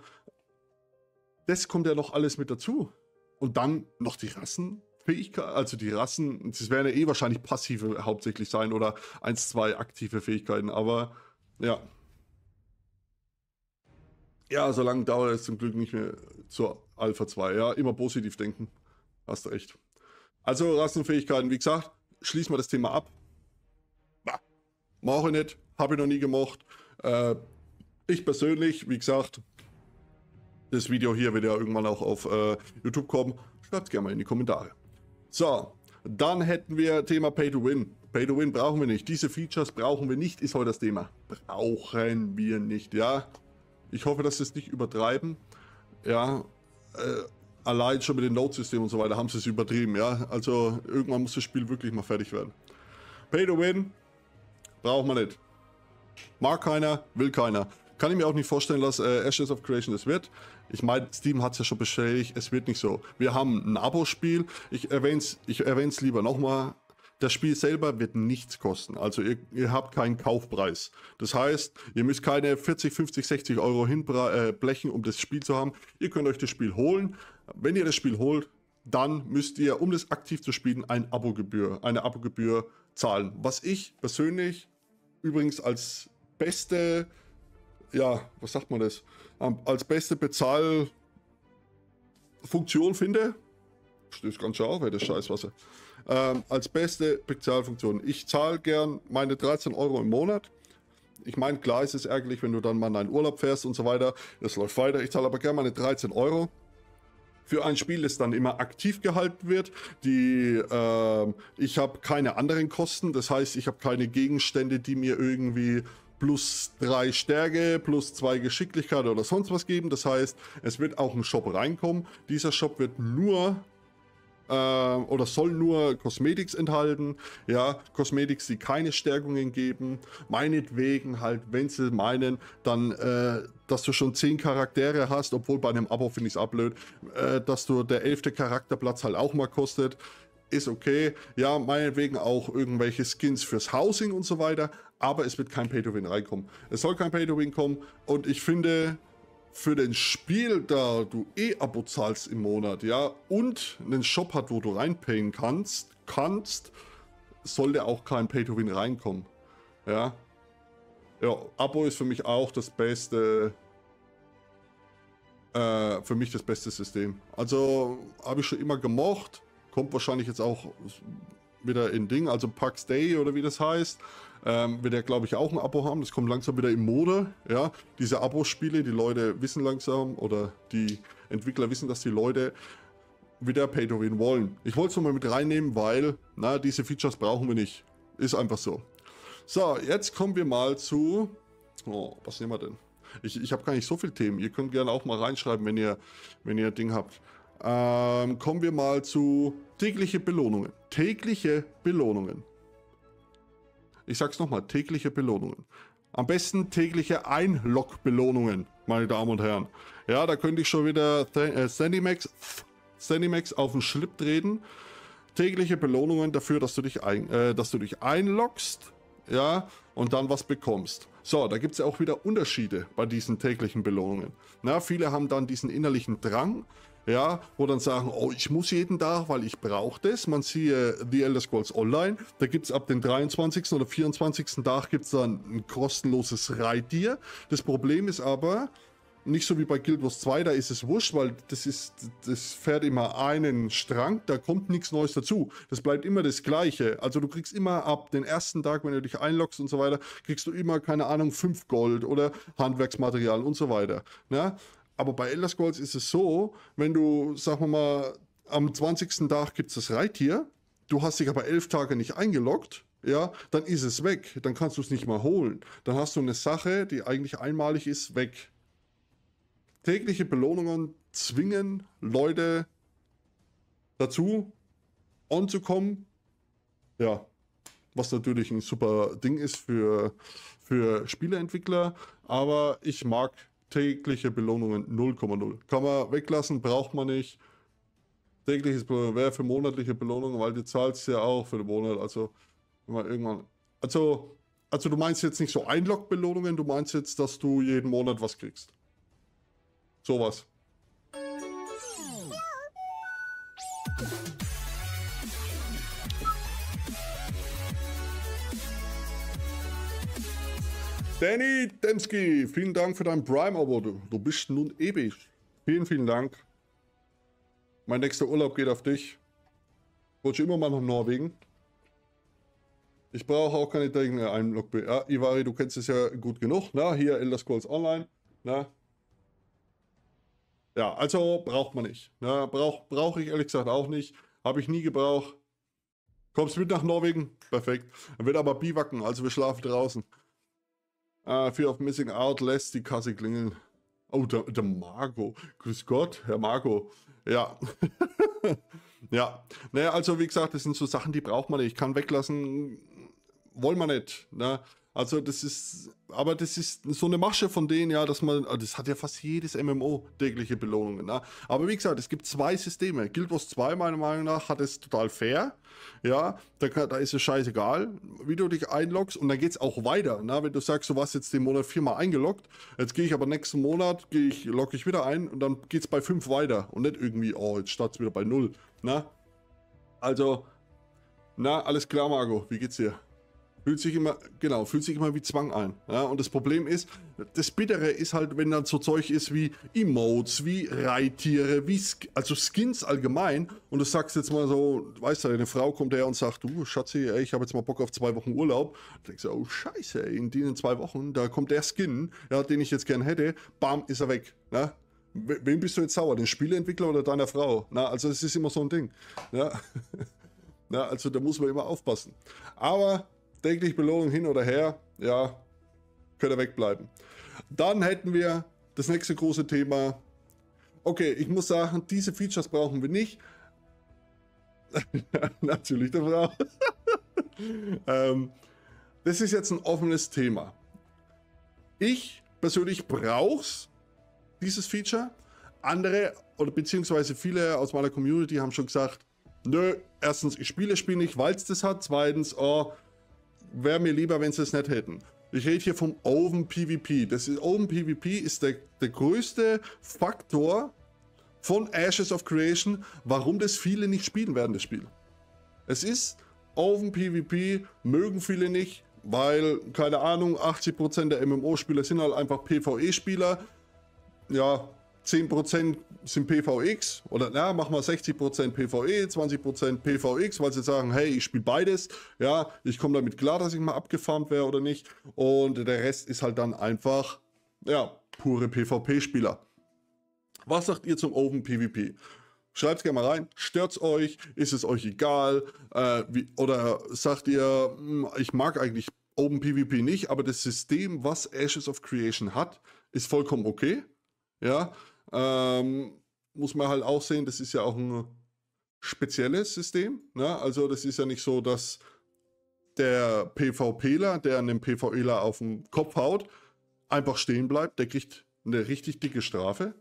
das kommt ja noch alles mit dazu. Und dann noch die Rassenfähigkeit, also die Rassen, das werden ja eh wahrscheinlich passive hauptsächlich sein oder eins, zwei aktive Fähigkeiten, aber ja. Ja, so lange dauert es zum Glück nicht mehr zur Alpha zwei. Ja, immer positiv denken. Hast du recht. Also Rassenfähigkeiten, wie gesagt, schließen wir das Thema ab. Mache ich nicht, habe ich noch nie gemacht. Äh, ich persönlich, wie gesagt, das Video hier wird ja irgendwann auch auf äh, YouTube kommen. Schreibt es gerne mal in die Kommentare. So, dann hätten wir Thema Pay to Win. Pay to Win brauchen wir nicht. Diese Features brauchen wir nicht, ist heute das Thema. Brauchen wir nicht, ja. Ich hoffe, dass sie es nicht übertreiben. Ja, äh, allein schon mit dem Node-System und so weiter haben sie es übertrieben, ja. Also irgendwann muss das Spiel wirklich mal fertig werden. Pay to Win braucht man nicht. Mag keiner, will keiner. Kann ich mir auch nicht vorstellen, dass äh, Ashes of Creation das wird. Ich meine, Steam hat es ja schon bestätigt, es wird nicht so. Wir haben ein Abo-Spiel. Ich erwähne es ich erwähn's lieber nochmal. Das Spiel selber wird nichts kosten. Also ihr, ihr habt keinen Kaufpreis. Das heißt, ihr müsst keine vierzig, fünfzig, sechzig Euro hinblechen, äh, um das Spiel zu haben. Ihr könnt euch das Spiel holen. Wenn ihr das Spiel holt, dann müsst ihr, um das aktiv zu spielen, ein Abogebühr, eine Abogebühr zahlen. Was ich persönlich übrigens als beste, ja, was sagt man das, als beste Bezahlfunktion finde. Stößt ganz scharf, ey, das Scheißwasser. Ähm, als beste Bezahlfunktion. Ich zahle gern meine dreizehn Euro im Monat. Ich meine, klar ist es ärgerlich, wenn du dann mal in deinen Urlaub fährst und so weiter. Das läuft weiter. Ich zahle aber gerne meine dreizehn Euro für ein Spiel, das dann immer aktiv gehalten wird. Die, ähm, ich habe keine anderen Kosten. Das heißt, ich habe keine Gegenstände, die mir irgendwie plus drei Stärke, plus zwei Geschicklichkeit oder sonst was geben. Das heißt, es wird auch ein Shop reinkommen. Dieser Shop wird nur äh, oder soll nur Cosmetics enthalten. Ja, Cosmetics, die keine Stärkungen geben. Meinetwegen halt, wenn sie meinen, dann, äh, dass du schon zehn Charaktere hast, obwohl bei einem Abo finde ich es ablöd, äh, dass du der elfte Charakterplatz halt auch mal kostet. Ist okay. Ja, meinetwegen auch irgendwelche Skins fürs Housing und so weiter. Aber es wird kein Pay-to-Win reinkommen. Es soll kein Pay-to-Win kommen. Und ich finde, für den Spiel, da du eh Abo zahlst im Monat, ja, und einen Shop hat, wo du reinpayen kannst, kannst, sollte auch kein Pay-to-Win reinkommen. Ja. Ja, Abo ist für mich auch das beste, äh, für mich das beste System. Also, habe ich schon immer gemocht. Kommt wahrscheinlich jetzt auch wieder in Ding, also Pax Day oder wie das heißt, ähm, wird er, glaube ich, auch ein Abo haben. Das kommt langsam wieder in Mode, ja, diese Abo-Spiele, die Leute wissen langsam, oder die Entwickler wissen, dass die Leute wieder Pay-to-Win wollen. Ich wollte es nochmal mit reinnehmen, weil, na, diese Features brauchen wir nicht. Ist einfach so. So, jetzt kommen wir mal zu, oh, was nehmen wir denn? Ich, ich habe gar nicht so viele Themen. Ihr könnt gerne auch mal reinschreiben, wenn ihr, wenn ihr Ding habt. Ähm, kommen wir mal zu tägliche Belohnungen. Tägliche Belohnungen. Ich sag's nochmal, tägliche Belohnungen. Am besten tägliche Einlog-Belohnungen, meine Damen und Herren. Ja, da könnte ich schon wieder Sandymax Sandymax auf den Schlip treten. Tägliche Belohnungen dafür, dass du dich, ein, äh, dass du dich einloggst, ja, und dann was bekommst. So, da gibt es ja auch wieder Unterschiede bei diesen täglichen Belohnungen. Na, viele haben dann diesen innerlichen Drang, ja, wo dann sagen, oh, ich muss jeden Tag, weil ich brauche das. Man sieht The Elder Scrolls Online, da gibt es ab dem dreiundzwanzigsten oder vierundzwanzigsten Tag gibt es dann ein kostenloses Reittier. Das Problem ist aber, nicht so wie bei Guild Wars zwei, da ist es wurscht, weil das, ist, das fährt immer einen Strang, da kommt nichts Neues dazu. Das bleibt immer das Gleiche. Also du kriegst immer ab den ersten Tag, wenn du dich einloggst und so weiter, kriegst du immer, keine Ahnung, fünf Gold oder Handwerksmaterial und so weiter. Ja? Aber bei Elder Scrolls ist es so, wenn du, sagen wir mal, am zwanzigsten Tag gibt es das Reittier, du hast dich aber elf Tage nicht eingeloggt, ja, dann ist es weg, dann kannst du es nicht mehr holen. Dann hast du eine Sache, die eigentlich einmalig ist, weg. Tägliche Belohnungen zwingen Leute dazu, on zu kommen, ja, was natürlich ein super Ding ist für, für Spieleentwickler, aber ich mag tägliche Belohnungen null Komma null. Kann man weglassen, braucht man nicht. Tägliches Belohnung wäre für monatliche Belohnungen, weil du zahlst ja auch für den Monat. Also, wenn man irgendwann. Also, also du meinst jetzt nicht so Einlog-Belohnungen, du meinst jetzt, dass du jeden Monat was kriegst. Sowas. Danny Demski, vielen Dank für dein Prime-Abo. Du, du bist nun ewig. Vielen, vielen Dank. Mein nächster Urlaub geht auf dich. Ich rutsche immer mal nach Norwegen. Ich brauche auch keine eigene Einlog-B. Ja, Ivari, du kennst es ja gut genug. Na, hier Elder Scrolls Online. Na. Ja, also braucht man nicht. Na, brauch, brauch ich ehrlich gesagt auch nicht. Habe ich nie gebraucht. Kommst mit nach Norwegen? Perfekt. Dann wird aber biwacken, also wir schlafen draußen. Uh, Fear of Missing Out lässt die Kasse klingeln. Oh, der, der Marco. Grüß Gott, Herr Marco. Ja. Ja. Naja, also wie gesagt, das sind so Sachen, die braucht man nicht. Ich kann weglassen, wollen wir nicht. Ne? Also das ist aber das ist so eine Masche von denen, ja, dass man, das hat ja fast jedes M M O tägliche Belohnungen. Ne? Aber wie gesagt, es gibt zwei Systeme. Guild Wars zwei meiner Meinung nach hat es total fair. Ja, da, da ist es scheißegal, wie du dich einloggst, und dann geht es auch weiter. Ne? Wenn du sagst, du warst jetzt den Monat viermal eingeloggt, jetzt gehe ich aber nächsten Monat, gehe ich, logge ich wieder ein und dann geht es bei fünf weiter und nicht irgendwie, oh, jetzt start's wieder bei null. Ne? Also, na, alles klar, Marco, wie geht's dir? Fühlt sich immer, genau, fühlt sich immer wie Zwang ein. Ja? Und das Problem ist, das Bittere ist halt, wenn dann so Zeug ist wie Emotes, wie Reittiere, wie Sk also Skins allgemein, und du sagst jetzt mal so, weißt du, eine Frau kommt her und sagt, du Schatzi, ey, ich habe jetzt mal Bock auf zwei Wochen Urlaub. Da denkst du, oh scheiße, ey, in den zwei Wochen, da kommt der Skin, ja, den ich jetzt gern hätte, bam, ist er weg. Na? Wem bist du jetzt sauer, den Spieleentwickler oder deiner Frau? Na, also es ist immer so ein Ding. Ja? Na, also da muss man immer aufpassen. Aber täglich Belohnung hin oder her, ja, könnte wegbleiben. Dann hätten wir das nächste große Thema. Okay, ich muss sagen, diese Features brauchen wir nicht. Natürlich davon auch. ähm, das ist jetzt ein offenes Thema. Ich persönlich brauch's, dieses Feature. Andere oder beziehungsweise viele aus meiner Community haben schon gesagt, nö, erstens, ich spiele das Spiel nicht, weil es das hat. Zweitens, oh, wäre mir lieber, wenn sie es nicht hätten. Ich rede hier vom Open PvP. Das ist, Open PvP ist der, der größte Faktor von Ashes of Creation, warum das viele nicht spielen werden, das Spiel. Es ist Open PvP, mögen viele nicht, weil, keine Ahnung, achtzig Prozent der M M O-Spieler sind halt einfach PvE-Spieler. Ja, zehn Prozent sind P V X oder na, machen wir sechzig Prozent P V E, zwanzig Prozent P V X, weil sie sagen, hey, ich spiele beides, ja, ich komme damit klar, dass ich mal abgefarmt wäre oder nicht, und der Rest ist halt dann einfach, ja, pure P V P-Spieler. Was sagt ihr zum Open PvP? Schreibt es gerne mal rein, stört es euch, ist es euch egal, äh, wie, oder sagt ihr, ich mag eigentlich Open PvP nicht, aber das System, was Ashes of Creation hat, ist vollkommen okay, ja. Ähm, muss man halt auch sehen, das ist ja auch ein spezielles System, ne? Also das ist ja nicht so, dass der PvPler, der einen PvEler auf den Kopf haut, einfach stehen bleibt, der kriegt eine richtig dicke Strafe.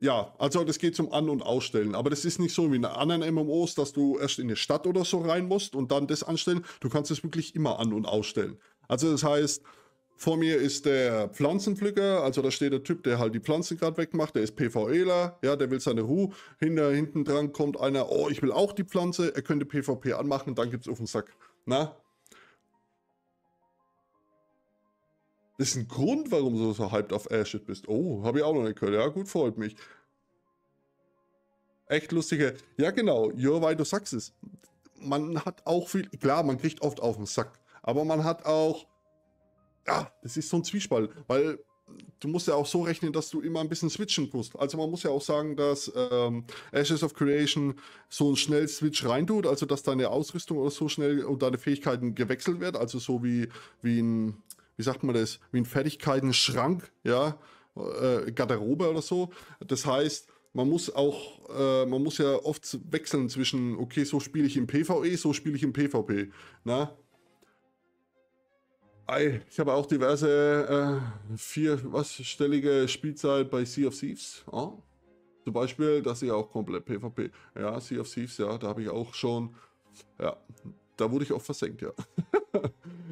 Ja, also das geht zum An- und Ausstellen, aber das ist nicht so wie in anderen M M Os, dass du erst in eine Stadt oder so rein musst und dann das anstellen, du kannst es wirklich immer an- und ausstellen. Also das heißt, vor mir ist der Pflanzenpflücker, also da steht der Typ, der halt die Pflanzen gerade wegmacht, der ist PvEler, ja, der will seine Ruhe. Hinter, hinten dran kommt einer, oh, ich will auch die Pflanze, er könnte PvP anmachen, dann gibt's auf den Sack. Na? Das ist ein Grund, warum du so hyped auf Ashes bist. Oh, habe ich auch noch nicht gehört, ja gut, freut mich. Echt lustige, ja genau, ja, weil du sagst es. Man hat auch viel, klar, man kriegt oft auf den Sack, aber man hat auch, ja, das ist so ein Zwiespalt, weil du musst ja auch so rechnen, dass du immer ein bisschen switchen musst. Also man muss ja auch sagen, dass ähm, Ashes of Creation so einen schnellen Switch reintut, also dass deine Ausrüstung oder so schnell und deine Fähigkeiten gewechselt werden, also so wie, wie ein, wie sagt man das, wie ein Fertigkeiten-Schrank, ja, äh, Garderobe oder so. Das heißt, man muss auch, äh, man muss ja oft wechseln zwischen, okay, so spiele ich im PvE, so spiele ich im P V P, na? Ich habe auch diverse äh, vier, was, stellige Spielzeit bei Sea of Thieves. Oh. Zum Beispiel, das ist ja auch komplett P V P. Ja, Sea of Thieves, ja, da habe ich auch schon, ja, da wurde ich auch versenkt, ja.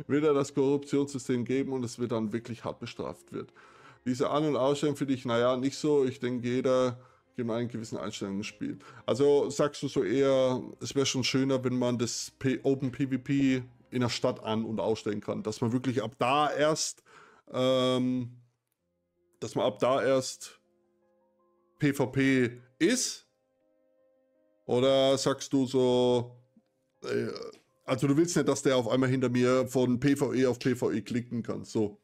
Wird ja das Korruptionssystem geben und es wird dann wirklich hart bestraft wird. Diese An- und Ausstellung finde ich, naja, nicht so. Ich denke, jeder gibt einen gewissen Einstellungsspiel. Also sagst du so eher, es wäre schon schöner, wenn man das P Open PvP in der Stadt an- und ausstellen kann, dass man wirklich ab da erst, ähm, dass man ab da erst P V P ist, oder sagst du so, äh, also du willst nicht, dass der auf einmal hinter mir von P V E auf P V E klicken kann, so.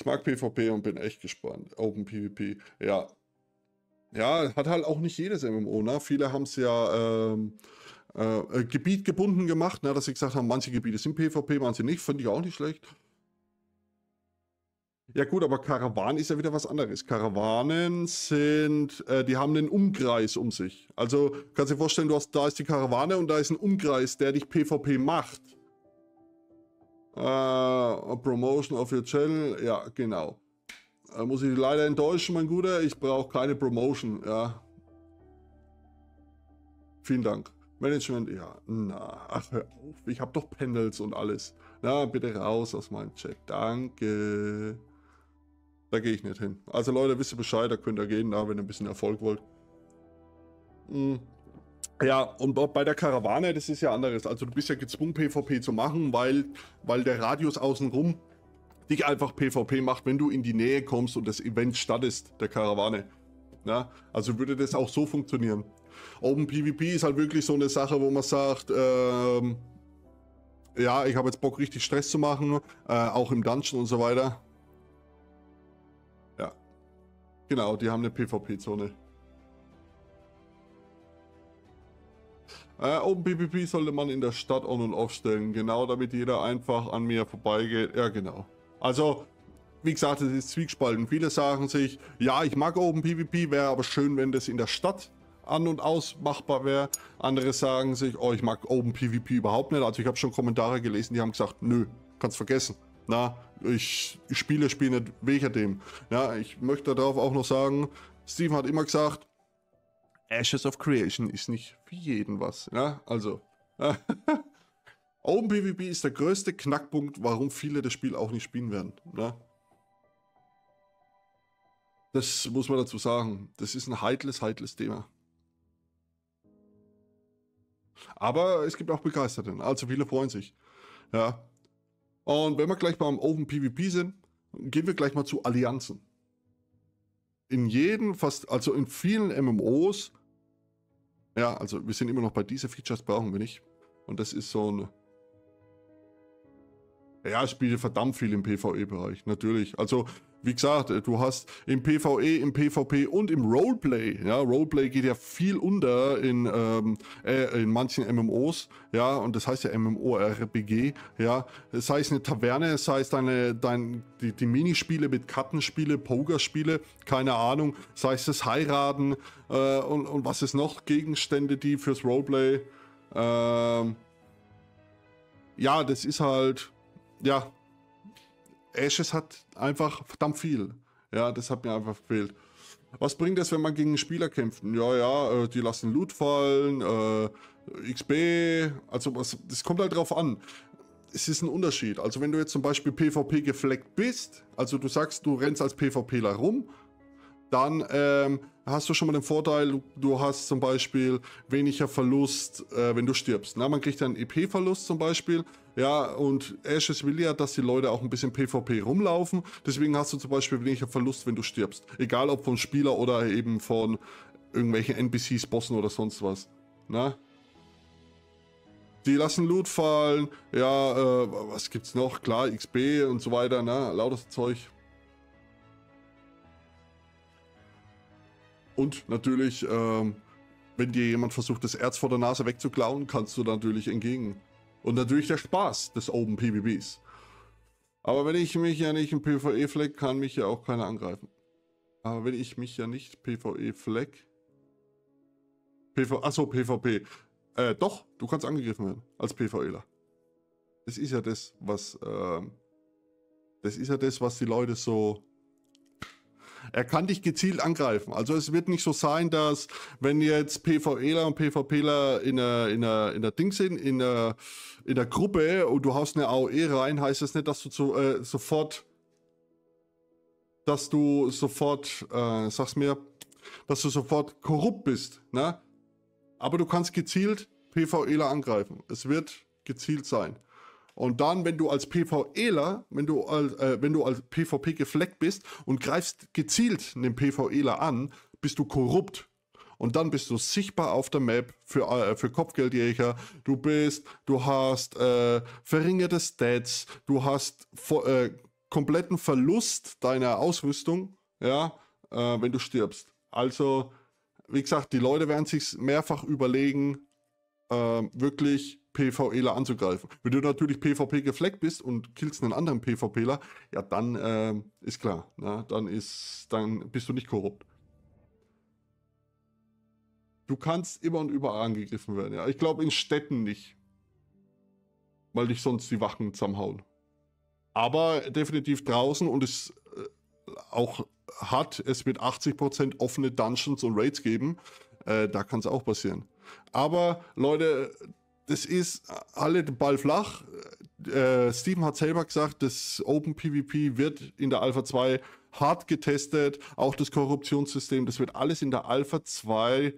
Ich mag P V P und bin echt gespannt, Open PvP, ja. Ja, hat halt auch nicht jedes M M O, ne? Viele haben es ja, ähm, Äh, Gebiet gebunden gemacht, na, dass sie gesagt haben, manche Gebiete sind P V P, manche nicht, finde ich auch nicht schlecht. Ja gut, aber Karawanen ist ja wieder was anderes. Karawanen sind, äh, die haben einen Umkreis um sich. Also kannst du dir vorstellen, du hast, da ist die Karawane und da ist ein Umkreis, der dich P V P macht. Uh, Promotion of your channel, ja genau. Da muss ich leider enttäuschen, mein Guter, ich brauche keine Promotion, ja. Vielen Dank. Management, ja, na, ach, hör auf, ich habe doch Panels und alles. Na, bitte raus aus meinem Chat, danke. Da gehe ich nicht hin. Also Leute, wisst ihr Bescheid, da könnt ihr gehen, da, wenn ihr ein bisschen Erfolg wollt. Hm. Ja, und bei der Karawane, das ist ja anderes. Also du bist ja gezwungen, PvP zu machen, weil, weil der Radius außenrum dich einfach PvP macht, wenn du in die Nähe kommst und das Event startest, der Karawane. Ja, also würde das auch so funktionieren. Open PvP ist halt wirklich so eine Sache, wo man sagt, ähm, ja, ich habe jetzt Bock, richtig Stress zu machen, äh, auch im Dungeon und so weiter. Ja, genau, die haben eine PvP-Zone. Uh, Open PvP sollte man in der Stadt on und off stellen, genau, damit jeder einfach an mir vorbeigeht. Ja, genau. Also, wie gesagt, es ist zwiegespalten. Viele sagen sich, ja, ich mag Open PvP, wäre aber schön, wenn das in der Stadt an und aus machbar wäre. Andere sagen sich, oh, ich mag Open PvP überhaupt nicht. Also ich habe schon Kommentare gelesen, die haben gesagt, nö, kannst vergessen. Na, ich, ich spiele, spiele nicht wegen dem. Ja, ich möchte darauf auch noch sagen, Steven hat immer gesagt, Ashes of Creation ist nicht für jeden was. Ja, also. Open PvP ist der größte Knackpunkt, warum viele das Spiel auch nicht spielen werden. Ne? Das muss man dazu sagen. Das ist ein heikles, heikles Thema. Aber es gibt auch Begeisterte. Also viele freuen sich. Ja. Und wenn wir gleich mal am Open PvP sind, gehen wir gleich mal zu Allianzen. In jedem, fast, also in vielen M M Os, ja, also wir sind immer noch bei diesen Features, brauchen wir nicht. Und das ist so ein, ja, ich spiele verdammt viel im PvE-Bereich, natürlich. Also, wie gesagt, du hast im PvE, im PvP und im Roleplay, ja, Roleplay geht ja viel unter in, ähm, äh, in manchen M M Os, ja, und das heißt ja MMORPG, ja, sei es eine Taverne, sei es deine, dein, die, die Minispiele mit Kartenspiele, Pokerspiele, keine Ahnung, sei es das Heiraten äh, und, und was ist noch, Gegenstände, die fürs Roleplay, ähm, ja, das ist halt, ja, Ashes hat einfach verdammt viel. Ja, das hat mir einfach gefehlt. Was bringt das, wenn man gegen einen Spieler kämpft? Ja, ja, die lassen Loot fallen, äh, X P, also was, das kommt halt drauf an. Es ist ein Unterschied. Also wenn du jetzt zum Beispiel PvP gefleckt bist, also du sagst, du rennst als PvPler rum, dann ähm, hast du schon mal den Vorteil, du hast zum Beispiel weniger Verlust, äh, wenn du stirbst. Na, man kriegt dann E P-Verlust zum Beispiel. Ja, und Ashes will ja, dass die Leute auch ein bisschen PvP rumlaufen. Deswegen hast du zum Beispiel weniger Verlust, wenn du stirbst. Egal ob vom Spieler oder eben von irgendwelchen N P Cs, Bossen oder sonst was. Na? Die lassen Loot fallen. Ja, äh, was gibt's noch? Klar, X P und so weiter. Na, lautes Zeug. Und natürlich, ähm, wenn dir jemand versucht, das Erz vor der Nase wegzuklauen, kannst du natürlich entgegen. Und natürlich der Spaß des Open PvPs. Aber wenn ich mich ja nicht im PvE fleck, kann mich ja auch keiner angreifen. Aber wenn ich mich ja nicht PvE fleck... Achso, PvP. Äh, doch, du kannst angegriffen werden als PvEler. Das ist ja das, was... Ähm, das ist ja das, was die Leute so... Er kann dich gezielt angreifen. Also es wird nicht so sein, dass wenn jetzt PvEler und PvPler in der, in der, in der Ding sind, in der, in der Gruppe und du haust eine A O E rein, heißt das nicht, dass du zu, äh, sofort, dass du sofort, äh, sag's mir, dass du sofort korrupt bist, ne? Aber du kannst gezielt PvEler angreifen. Es wird gezielt sein. Und dann, wenn du als PvEler, wenn du als, äh, wenn du als PvP gefleckt bist und greifst gezielt einen PvEler an, bist du korrupt. Und dann bist du sichtbar auf der Map für, äh, für Kopfgeldjäger. Du bist, du hast äh, verringerte Stats, du hast äh, kompletten Verlust deiner Ausrüstung, ja, äh, wenn du stirbst. Also, wie gesagt, die Leute werden sich mehrfach überlegen, äh, wirklich PvEler anzugreifen. Wenn du natürlich PvP gefleckt bist und killst einen anderen PvPler, ja dann äh, ist klar, na, dann, ist, dann bist du nicht korrupt. Du kannst immer und überall angegriffen werden. Ja. Ich glaube in Städten nicht, weil dich sonst die Wachen zusammenhauen. aber definitiv draußen und es auch hat, es wird achtzig Prozent offene Dungeons und Raids geben, äh, da kann es auch passieren. Aber Leute, das ist alle den Ball flach. Äh, Steven hat selber gesagt, das Open PvP wird in der Alpha zwei hart getestet, auch das Korruptionssystem, das wird alles in der Alpha zwei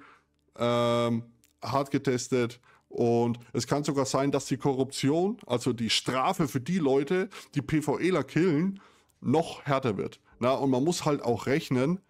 ähm, hart getestet. Und es kann sogar sein, dass die Korruption, also die Strafe für die Leute, die PvEler killen, noch härter wird. Na, und man muss halt auch rechnen,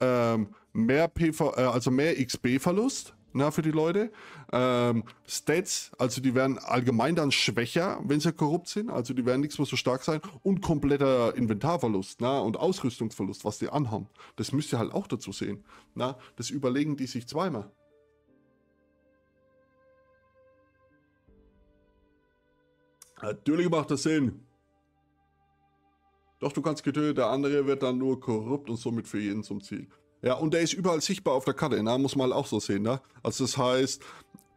ähm, mehr P V, äh, also mehr X P-Verlust na, für die Leute. Ähm, Stats, also die werden allgemein dann schwächer, wenn sie korrupt sind. Also die werden nichts mehr so stark sein. Und kompletter Inventarverlust na, und Ausrüstungsverlust, was die anhaben. Das müsst ihr halt auch dazu sehen. Na, das überlegen die sich zweimal. Natürlich macht das Sinn. Doch du kannst getötet, der andere wird dann nur korrupt und somit für jeden zum Ziel. Ja, und der ist überall sichtbar auf der Karte, ne? Muss man halt auch so sehen. Ne? Also das heißt,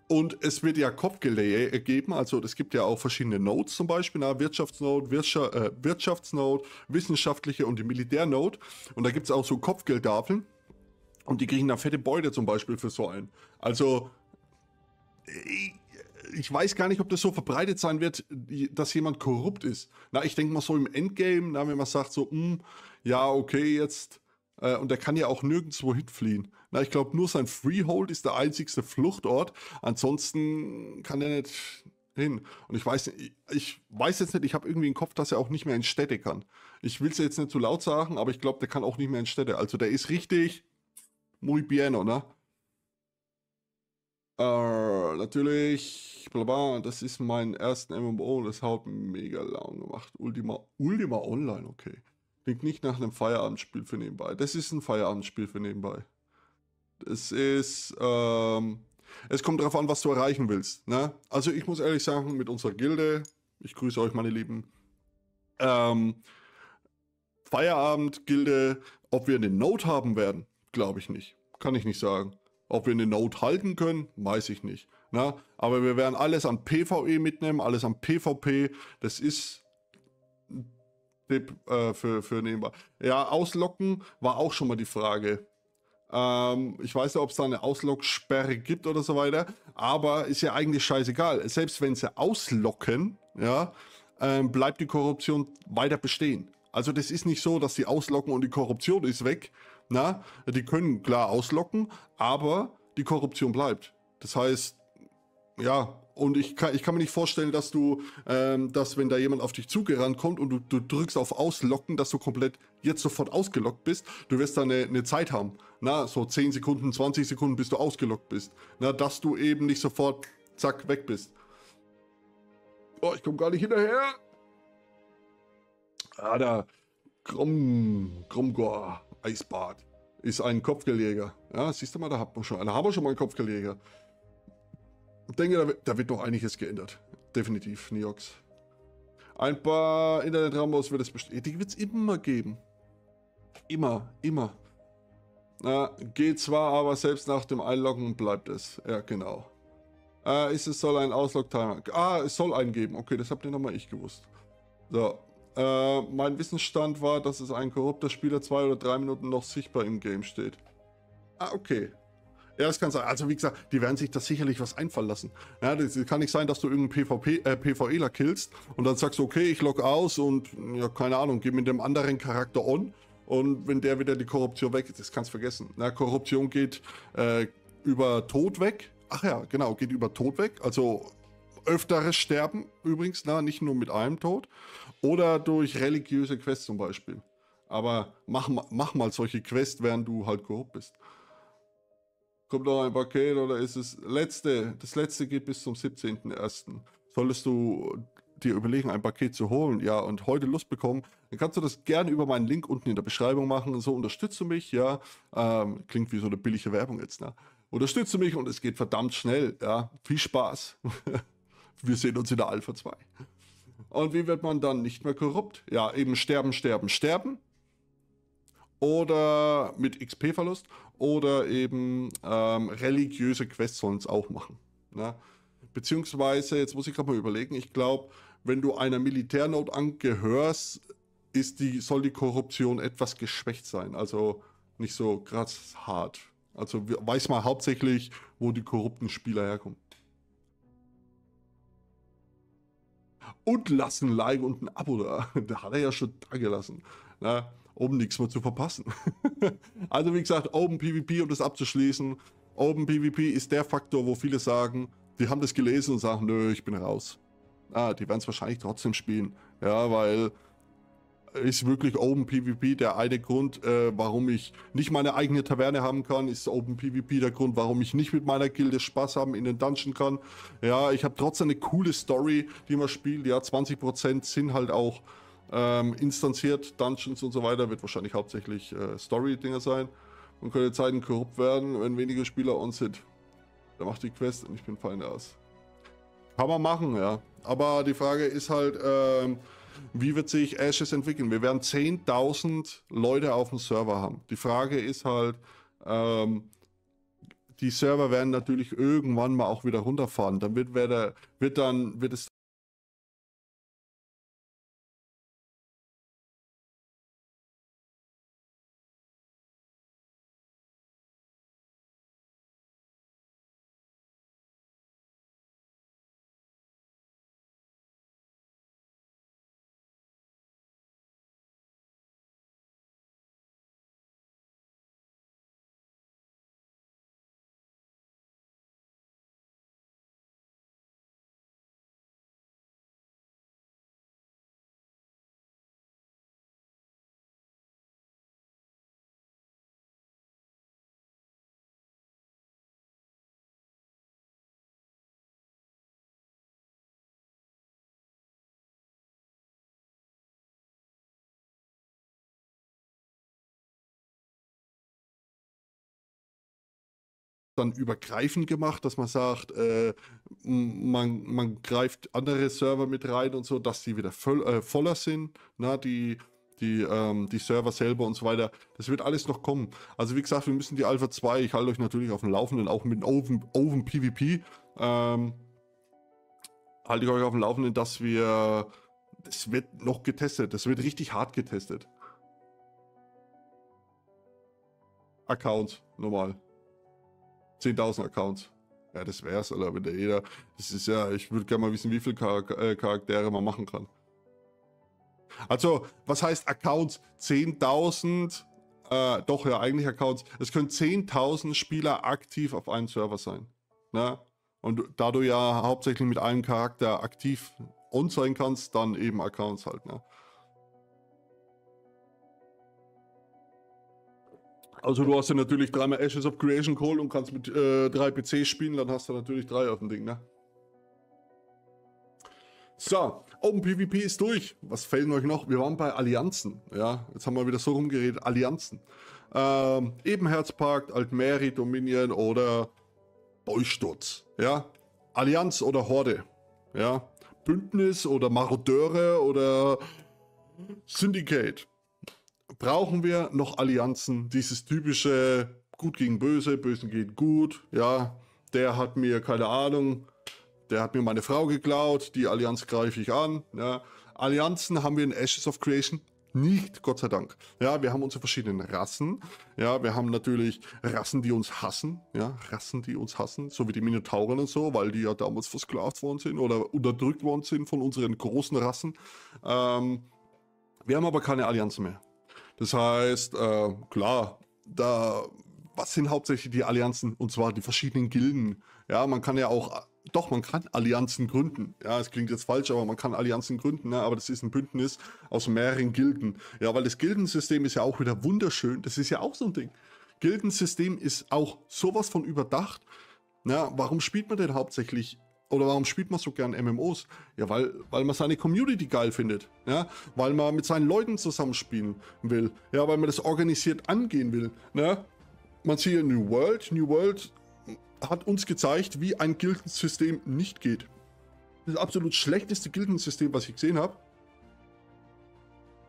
und es wird ja Kopfgelege geben, also es gibt ja auch verschiedene Nodes zum Beispiel, ne? Wirtschaftsnode, Wirtschaft, äh, Wirtschaftsnode, wissenschaftliche und die Militärnode. Und da gibt es auch so Kopfgeldtafeln und die kriegen dann fette Beute zum Beispiel für so einen. Also ich, Ich weiß gar nicht, ob das so verbreitet sein wird, dass jemand korrupt ist. Na, ich denke mal so im Endgame, na, wenn man sagt so, mh, ja, okay, jetzt, äh, und der kann ja auch nirgendwo hinfliehen. Na, ich glaube, nur sein Freehold ist der einzigste Fluchtort. Ansonsten kann er nicht hin. Und ich weiß, ich, ich weiß jetzt nicht, ich habe irgendwie im Kopf, dass er auch nicht mehr in Städte kann. Ich will es jetzt nicht zu laut sagen, aber ich glaube, der kann auch nicht mehr in Städte. Also der ist richtig muy bien, ne? Uh, natürlich, blablabla, das ist mein ersten M M O und das haut mega lang gemacht. Ultima, Ultima Online, okay. Klingt nicht nach einem Feierabendspiel für nebenbei. Das ist ein Feierabendspiel für nebenbei. Das ist, ähm, es kommt darauf an, was du erreichen willst. Ne? Also ich muss ehrlich sagen, mit unserer Gilde, ich grüße euch, meine Lieben, ähm, Feierabend-Gilde, ob wir eine Note haben werden, glaube ich nicht. Kann ich nicht sagen. Ob wir eine Note halten können, weiß ich nicht. Na, aber wir werden alles an PvE mitnehmen, alles an PvP. Das ist ein Tipp äh, für, für nebenbei. Ja, Auslocken war auch schon mal die Frage. Ähm, ich weiß nicht, ob es da eine Auslocksperre gibt oder so weiter. Aber ist ja eigentlich scheißegal. Selbst wenn sie auslocken, ja, ähm, bleibt die Korruption weiter bestehen. Also das ist nicht so, dass die auslocken und die Korruption ist weg. Na, die können klar auslocken, aber die Korruption bleibt. Das heißt, ja, und ich kann, ich kann mir nicht vorstellen, dass du, ähm, dass wenn da jemand auf dich zugerannt kommt und du, du drückst auf Auslocken, dass du komplett jetzt sofort ausgelockt bist, du wirst da eine, eine Zeit haben. Na, so zehn Sekunden, zwanzig Sekunden, bis du ausgelockt bist. Na, dass du eben nicht sofort, zack, weg bist. Oh, ich komme gar nicht hinterher. Ah, da. Krumm, Krummgor. Eisbad ist ein Kopfgeldjäger. Ja, siehst du mal, da haben wir schon, da haben wir schon mal einen Kopfgeldjäger. Ich denke, da wird, da wird doch einiges geändert. Definitiv, Niox. Ein paar Internet-Rambos wird es bestimmt. Die wird es immer geben. Immer, immer. Na, geht zwar, aber selbst nach dem Einloggen bleibt es. Ja, genau. Äh, ist es soll ein Auslog-Timer. Ah, es soll einen geben. Okay, das habt ihr nochmal ich gewusst. So. Äh, mein Wissensstand war, dass es ein korrupter Spieler zwei oder drei Minuten noch sichtbar im Game steht. Ah, okay. Ja, das kann sein. Also wie gesagt, die werden sich da sicherlich was einfallen lassen. Ja, das kann nicht sein, dass du irgendeinen PvP, äh, PvEler killst und dann sagst du, okay, ich log aus und, ja, keine Ahnung, geh mit dem anderen Charakter on und wenn der wieder die Korruption weg ist, das kannst du vergessen. Na, Korruption geht äh, über Tod weg. Ach ja, genau, geht über Tod weg. Also öfteres Sterben übrigens, na, nicht nur mit einem Tod. Oder durch religiöse Quests zum Beispiel. Aber mach, mach mal solche Quests, während du halt korrupt bist. Kommt noch ein Paket oder ist es letzte? Das letzte geht bis zum siebzehnten ersten Solltest du dir überlegen, ein Paket zu holen, ja, und heute Lust bekommen, dann kannst du das gerne über meinen Link unten in der Beschreibung machen. So unterstützt du mich, ja. Ähm, klingt wie so eine billige Werbung jetzt, ne? Unterstützt du mich und es geht verdammt schnell, ja. Viel Spaß. Wir sehen uns in der Alpha zwei. Und wie wird man dann nicht mehr korrupt? Ja, eben sterben, sterben, sterben. Oder mit X P-Verlust. Oder eben ähm, religiöse Quests sollen es auch machen. Ne? Beziehungsweise, jetzt muss ich gerade mal überlegen, ich glaube, wenn du einer Militärnode angehörst, ist die, soll die Korruption etwas geschwächt sein. Also nicht so krass hart. Also weiß man hauptsächlich, wo die korrupten Spieler herkommen. Und lass ein Like und ein Abo da. Da hat er ja schon da gelassen. Na, um nichts mehr zu verpassen. Also wie gesagt, Open PvP, um das abzuschließen. Open PvP ist der Faktor, wo viele sagen, die haben das gelesen und sagen, nö, ich bin raus. Ah, die werden es wahrscheinlich trotzdem spielen. Ja, weil ist wirklich Open PvP der eine Grund, äh, warum ich nicht meine eigene Taverne haben kann, ist Open PvP der Grund, warum ich nicht mit meiner Gilde Spaß haben in den Dungeon kann. Ja, ich habe trotzdem eine coole Story, die man spielt. Ja, zwanzig Prozent sind halt auch ähm, instanziert, Dungeons und so weiter, wird wahrscheinlich hauptsächlich äh, Story-Dinger sein und können in Zeiten korrupt werden, wenn wenige Spieler on sind. Da macht die Quest und ich bin fein aus. Kann man machen, ja. Aber die Frage ist halt, ähm, wie wird sich Ashes entwickeln? Wir werden zehntausend Leute auf dem Server haben. Die Frage ist halt, ähm, die Server werden natürlich irgendwann mal auch wieder runterfahren. Dann wird, wird, wird, dann, wird es dann übergreifend gemacht, dass man sagt, äh, man, man greift andere Server mit rein und so, dass die wieder voll, äh, voller sind, na, die, die, ähm, die Server selber und so weiter. Das wird alles noch kommen. Also wie gesagt, wir müssen die Alpha zwei, ich halte euch natürlich auf dem Laufenden, auch mit Open, Open PvP, ähm, halte ich euch auf dem Laufenden, dass wir, das wird noch getestet, das wird richtig hart getestet. Accounts, normal. zehntausend Accounts. Ja, das wär's, Alter, wenn der jeder. Das ist ja, ich würde gerne mal wissen, wie viele Charaktere man machen kann. Also, was heißt Accounts? zehntausend, äh, doch, ja, eigentlich Accounts. Es können zehntausend Spieler aktiv auf einem Server sein. Ne? Und da du ja hauptsächlich mit einem Charakter aktiv on sein kannst, dann eben Accounts halt. Ne? Also du hast ja natürlich dreimal Ashes of Creation geholt und kannst mit äh, drei P Cs spielen, dann hast du natürlich drei auf dem Ding, ne? So, Open PvP ist durch. Was fehlt euch noch? Wir waren bei Allianzen, ja? Jetzt haben wir wieder so rumgeredet, Allianzen. Ähm, Ebenherzpakt, Altmeri, Dominion oder Beusturz, ja? Allianz oder Horde, ja? Bündnis oder Marodeure oder Syndicate. Brauchen wir noch Allianzen, dieses typische Gut gegen Böse, Bösen geht gut, ja, der hat mir, keine Ahnung, der hat mir meine Frau geklaut, die Allianz greife ich an, ja. Allianzen haben wir in Ashes of Creation nicht, Gott sei Dank. Ja, wir haben unsere verschiedenen Rassen, ja, wir haben natürlich Rassen, die uns hassen, ja, Rassen, die uns hassen, so wie die Minotauren und so, weil die ja damals versklavt worden sind oder unterdrückt worden sind von unseren großen Rassen. Ähm, wir haben aber keine Allianzen mehr. Das heißt, äh, klar, da, was sind hauptsächlich die Allianzen? Und zwar die verschiedenen Gilden. Ja, man kann ja auch, doch, man kann Allianzen gründen. Ja, es klingt jetzt falsch, aber man kann Allianzen gründen. Ne? Aber das ist ein Bündnis aus mehreren Gilden. Ja, weil das Gildensystem ist ja auch wieder wunderschön. Das ist ja auch so ein Ding. Gildensystem ist auch sowas von überdacht. Ja, warum spielt man denn hauptsächlich Oder warum spielt man so gern M M Os? Ja, weil, weil man seine Community geil findet. Ja? Weil man mit seinen Leuten zusammenspielen will. Ja, weil man das organisiert angehen will. Ne? Man sieht hier New World. New World hat uns gezeigt, wie ein Gildensystem nicht geht. Das absolut schlechteste Gildensystem, was ich gesehen habe.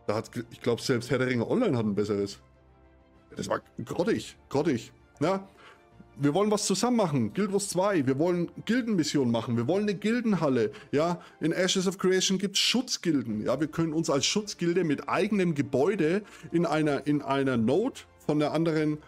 Da hat, ich glaube, selbst Herr der Ringe Online hat ein besseres. Das war grottig, grottig. Ne? wir wollen was zusammen machen, Guild Wars zwei, wir wollen Gildenmission machen, wir wollen eine Gildenhalle, ja, in Ashes of Creation gibt es Schutzgilden, ja, wir können uns als Schutzgilde mit eigenem Gebäude in einer, in einer Node von der anderen,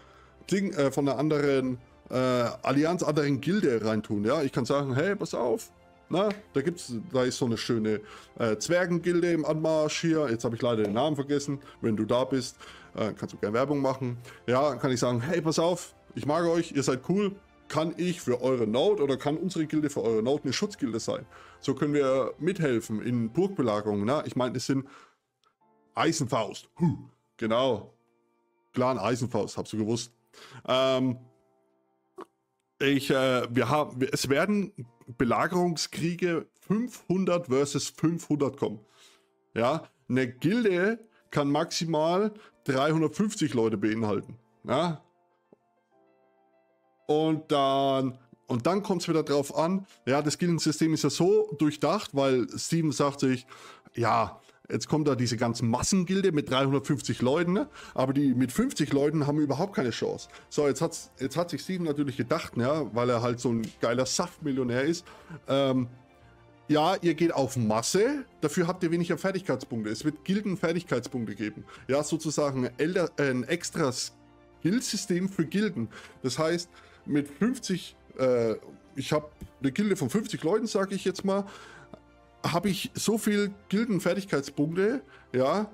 Ding, äh, von der anderen äh, Allianz, anderen Gilde reintun, ja, ich kann sagen, hey, pass auf, na, da gibt's, da ist so eine schöne äh, Zwergengilde im Anmarsch hier, jetzt habe ich leider den Namen vergessen, wenn du da bist, äh, kannst du gerne Werbung machen, ja, dann kann ich sagen, hey, pass auf, ich mag euch, ihr seid cool, kann ich für eure Node oder kann unsere Gilde für eure Node eine Schutzgilde sein? So können wir mithelfen in Burgbelagerungen, ne? Ich meine, es sind Eisenfaust, hm, genau, klar, ein Eisenfaust, hab's du gewusst. Ähm, ich, äh, wir haben, es werden Belagerungskriege fünfhundert versus fünfhundert kommen. Ja, eine Gilde kann maximal dreihundertfünfzig Leute beinhalten, ja? Und dann, und dann kommt es wieder drauf an, ja, das Gildensystem ist ja so durchdacht, weil Steven sagt sich, ja, jetzt kommt da diese ganzen Massengilde mit dreihundertfünfzig Leuten, ne? Aber die mit fünfzig Leuten haben überhaupt keine Chance. So, jetzt, hat's, jetzt hat sich Steven natürlich gedacht, ne, weil er halt so ein geiler Saftmillionär ist, ähm, ja, ihr geht auf Masse, dafür habt ihr weniger Fertigkeitspunkte. Es wird Gilden Fertigkeitspunkte geben. Ja, sozusagen Elder, äh, ein extra Guild-System für Gilden. Das heißt, mit fünfzig, äh, ich habe eine Gilde von fünfzig Leuten, sage ich jetzt mal, habe ich so viel Gildenfertigkeitspunkte, ja,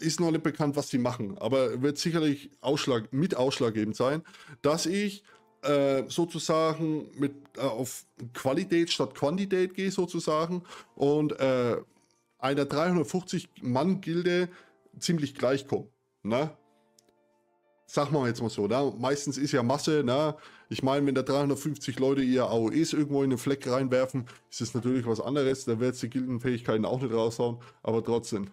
ist noch nicht bekannt, was die machen, aber wird sicherlich Ausschlag, mit ausschlaggebend sein, dass ich äh, sozusagen mit, äh, auf Qualität statt Quantität gehe sozusagen und äh, einer dreihundertfünfzig Mann Gilde ziemlich gleich komme, ne? Sag mal jetzt mal so, ne? Meistens ist ja Masse, ne? Ich meine, wenn da dreihundertfünfzig Leute ihr A O Es irgendwo in den Fleck reinwerfen, ist das natürlich was anderes, da wird es die Gildenfähigkeiten auch nicht raushauen, aber trotzdem.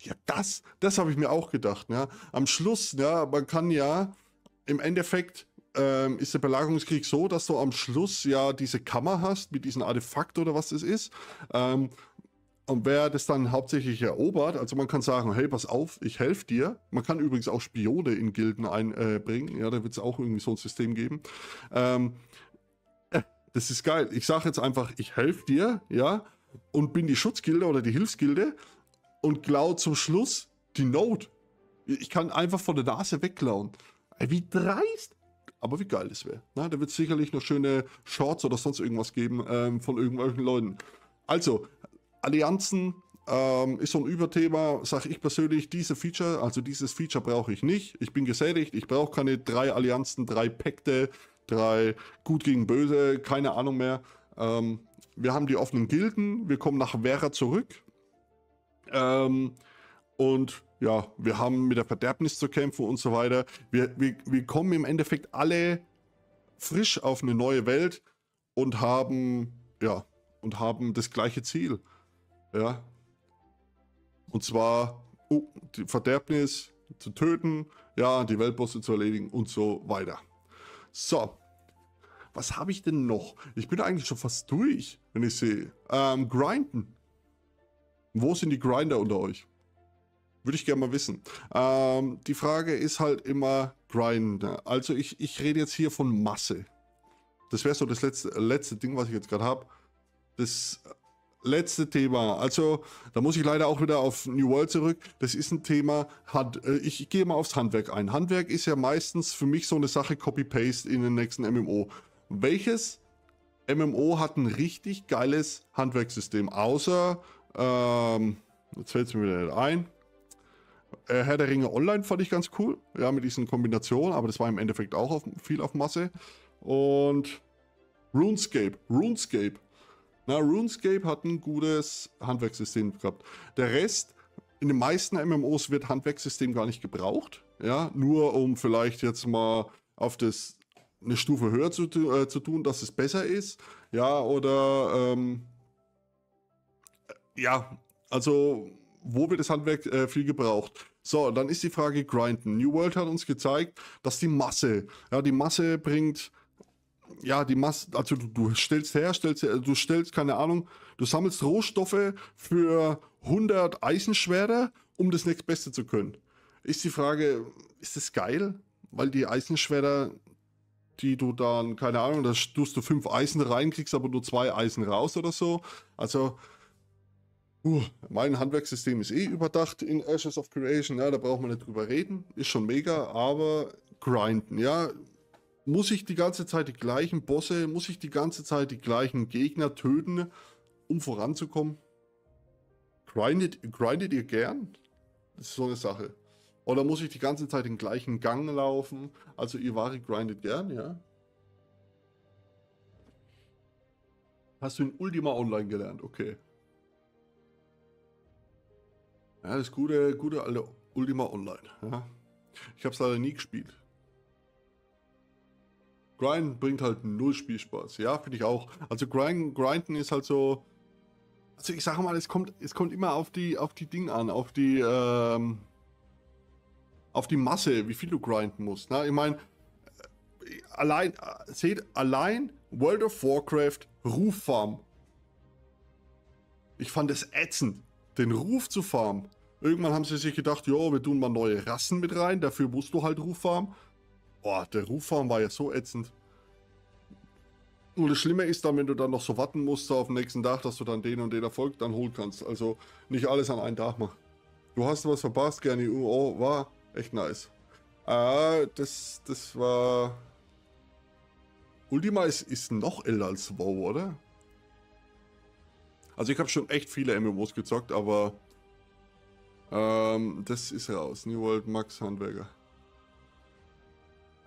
Ja, das, das habe ich mir auch gedacht, ne? Am Schluss, ja, man kann ja, im Endeffekt ähm, ist der Belagerungskrieg so, dass du am Schluss ja diese Kammer hast, mit diesem Artefakt oder was es ist, ähm, und wer das dann hauptsächlich erobert, also man kann sagen, hey, pass auf, ich helfe dir. Man kann übrigens auch Spione in Gilden einbringen. Äh, ja, da wird es auch irgendwie so ein System geben. Ähm, äh, das ist geil. Ich sage jetzt einfach, ich helfe dir, ja, und bin die Schutzgilde oder die Hilfsgilde und klaue zum Schluss die Node. Ich kann einfach von der Nase wegklauen. Wie dreist! Aber wie geil das wäre. Da wird es sicherlich noch schöne Shorts oder sonst irgendwas geben ähm, von irgendwelchen Leuten. Also, Allianzen ähm, ist so ein Überthema, sage ich persönlich, diese Feature, also dieses Feature brauche ich nicht. Ich bin gesättigt, ich brauche keine drei Allianzen, drei Pakte, drei Gut gegen Böse, keine Ahnung mehr. Ähm, wir haben die offenen Gilden, wir kommen nach Vera zurück. Ähm, und ja, wir haben mit der Verderbnis zu kämpfen und so weiter. Wir, wir, wir kommen im Endeffekt alle frisch auf eine neue Welt und haben, ja, und haben das gleiche Ziel. Ja, und zwar oh, die Verderbnis zu töten, ja, die Weltbosse zu erledigen und so weiter. So, was habe ich denn noch? Ich bin eigentlich schon fast durch, wenn ich sehe. Ähm, grinden. Wo sind die Grinder unter euch? Würde ich gerne mal wissen. Ähm, die Frage ist halt immer Grinder. Also ich, ich rede jetzt hier von Masse. Das wäre so das letzte, letzte Ding, was ich jetzt gerade habe. Das letzte Thema, also da muss ich leider auch wieder auf New World zurück, das ist ein Thema, Hand, ich, ich gehe mal aufs Handwerk ein. Handwerk ist ja meistens für mich so eine Sache Copy-Paste in den nächsten M M O. Welches M M O hat ein richtig geiles Handwerkssystem, außer, ähm, jetzt fällt es mir wieder nicht ein, Herr der Ringe Online fand ich ganz cool, ja, mit diesen Kombinationen, aber das war im Endeffekt auch auf, viel auf Masse. Und RuneScape, RuneScape. Na, RuneScape hat ein gutes Handwerkssystem gehabt. Der Rest, in den meisten M M Os wird Handwerkssystem gar nicht gebraucht. Ja, nur um vielleicht jetzt mal auf das eine Stufe höher zu, äh, zu tun, dass es besser ist. Ja, oder ähm, ja, also wo wird das Handwerk äh, viel gebraucht? So, dann ist die Frage Grinden. New World hat uns gezeigt, dass die Masse, ja, die Masse bringt. Ja, die Masse, also du, du stellst her, stellst, du stellst, keine Ahnung, du sammelst Rohstoffe für hundert Eisenschwerter, um das nächstbeste zu können. ist die Frage, ist das geil? Weil die Eisenschwerter, die du dann, keine Ahnung, da tust du fünf Eisen rein, kriegst aber nur zwei Eisen raus oder so. Also, uh, mein Handwerkssystem ist eh überdacht in Ashes of Creation, ja, da braucht man nicht drüber reden, ist schon mega, aber grinden, ja. Muss ich die ganze Zeit die gleichen Bosse, muss ich die ganze Zeit die gleichen Gegner töten, um voranzukommen? Grindet, grindet ihr gern? Das ist so eine Sache. Oder muss ich die ganze Zeit den gleichen Gang laufen? Also Iwari grindet gern, ja? Hast du in Ultima Online gelernt? Okay. Ja, das gute, gute alte Ultima Online. Ja. Ich habe es leider nie gespielt. Grind bringt halt null Spielspaß. Ja, finde ich auch. Also grind, grinden ist halt so... Also ich sage mal, es kommt, es kommt immer auf die, auf die Dinge an, auf die, ähm, auf die Masse, wie viel du grinden musst. Ne? Ich meine, allein, seht, allein World of Warcraft Ruffarm. Ich fand es ätzend, den Ruf zu farmen. Irgendwann haben sie sich gedacht, jo, wir tun mal neue Rassen mit rein, dafür musst du halt Ruf farmen. Boah, der Ruffarm war ja so ätzend. Und das Schlimme ist dann, wenn du dann noch so warten musst auf den nächsten Tag, dass du dann den und den Erfolg dann holen kannst. Also nicht alles an einen Tag machen. Du hast was verpasst, Gerni. Oh, war echt nice. Äh, das, das war... Ultima ist, ist noch älter als WoW, oder? Also ich habe schon echt viele M M Os gezockt, aber... Ähm, das ist raus. New World, Max Handwerker.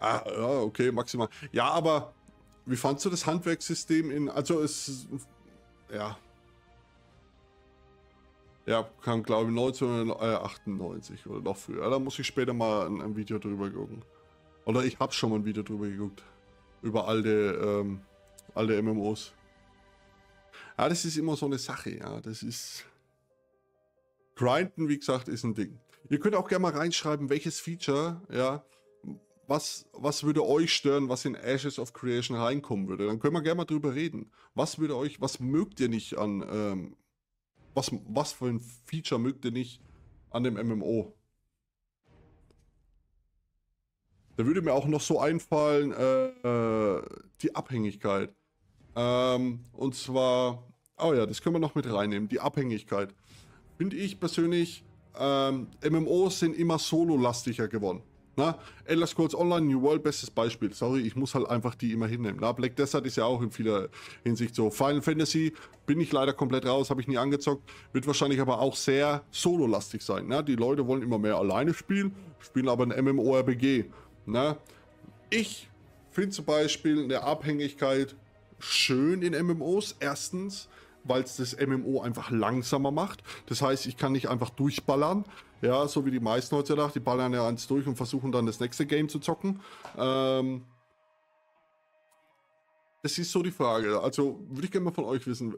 Ah, ja, okay, maximal. Ja, aber... Wie fandst du das Handwerkssystem in... Also es... Ja. Ja, kam glaube ich neunzehnhundertachtundneunzig oder noch früher. Da muss ich später mal ein, ein Video drüber gucken. Oder ich habe schon mal ein Video drüber geguckt. Über alte, ähm, alte M M Os. Ja, das ist immer so eine Sache, ja. Das ist... Grinden, wie gesagt, ist ein Ding. Ihr könnt auch gerne mal reinschreiben, welches Feature, ja... Was, was würde euch stören, was in Ashes of Creation reinkommen würde? Dann können wir gerne mal drüber reden. Was würde euch, was mögt ihr nicht an, ähm, was, was für ein Feature mögt ihr nicht an dem M M O? Da würde mir auch noch so einfallen, äh, äh, die Abhängigkeit. Ähm, und zwar, oh ja, das können wir noch mit reinnehmen, die Abhängigkeit. Finde ich persönlich, ähm, M M Os sind immer solo-lastiger geworden. Na, Elder Scrolls Online, New World, bestes Beispiel. Sorry, ich muss halt einfach die immer hinnehmen. Na, Black Desert ist ja auch in vieler Hinsicht so. Final Fantasy bin ich leider komplett raus, habe ich nie angezockt. Wird wahrscheinlich aber auch sehr solo-lastig sein. Na, die Leute wollen immer mehr alleine spielen, spielen aber ein MMORPG. Na, ich finde zum Beispiel eine Abhängigkeit schön in M M Os. Erstens, weil es das M M O einfach langsamer macht. Das heißt, ich kann nicht einfach durchballern. Ja, so wie die meisten heutzutage, die ballern ja eins durch und versuchen dann das nächste Game zu zocken. Ähm, das ist so die Frage. Also würde ich gerne mal von euch wissen,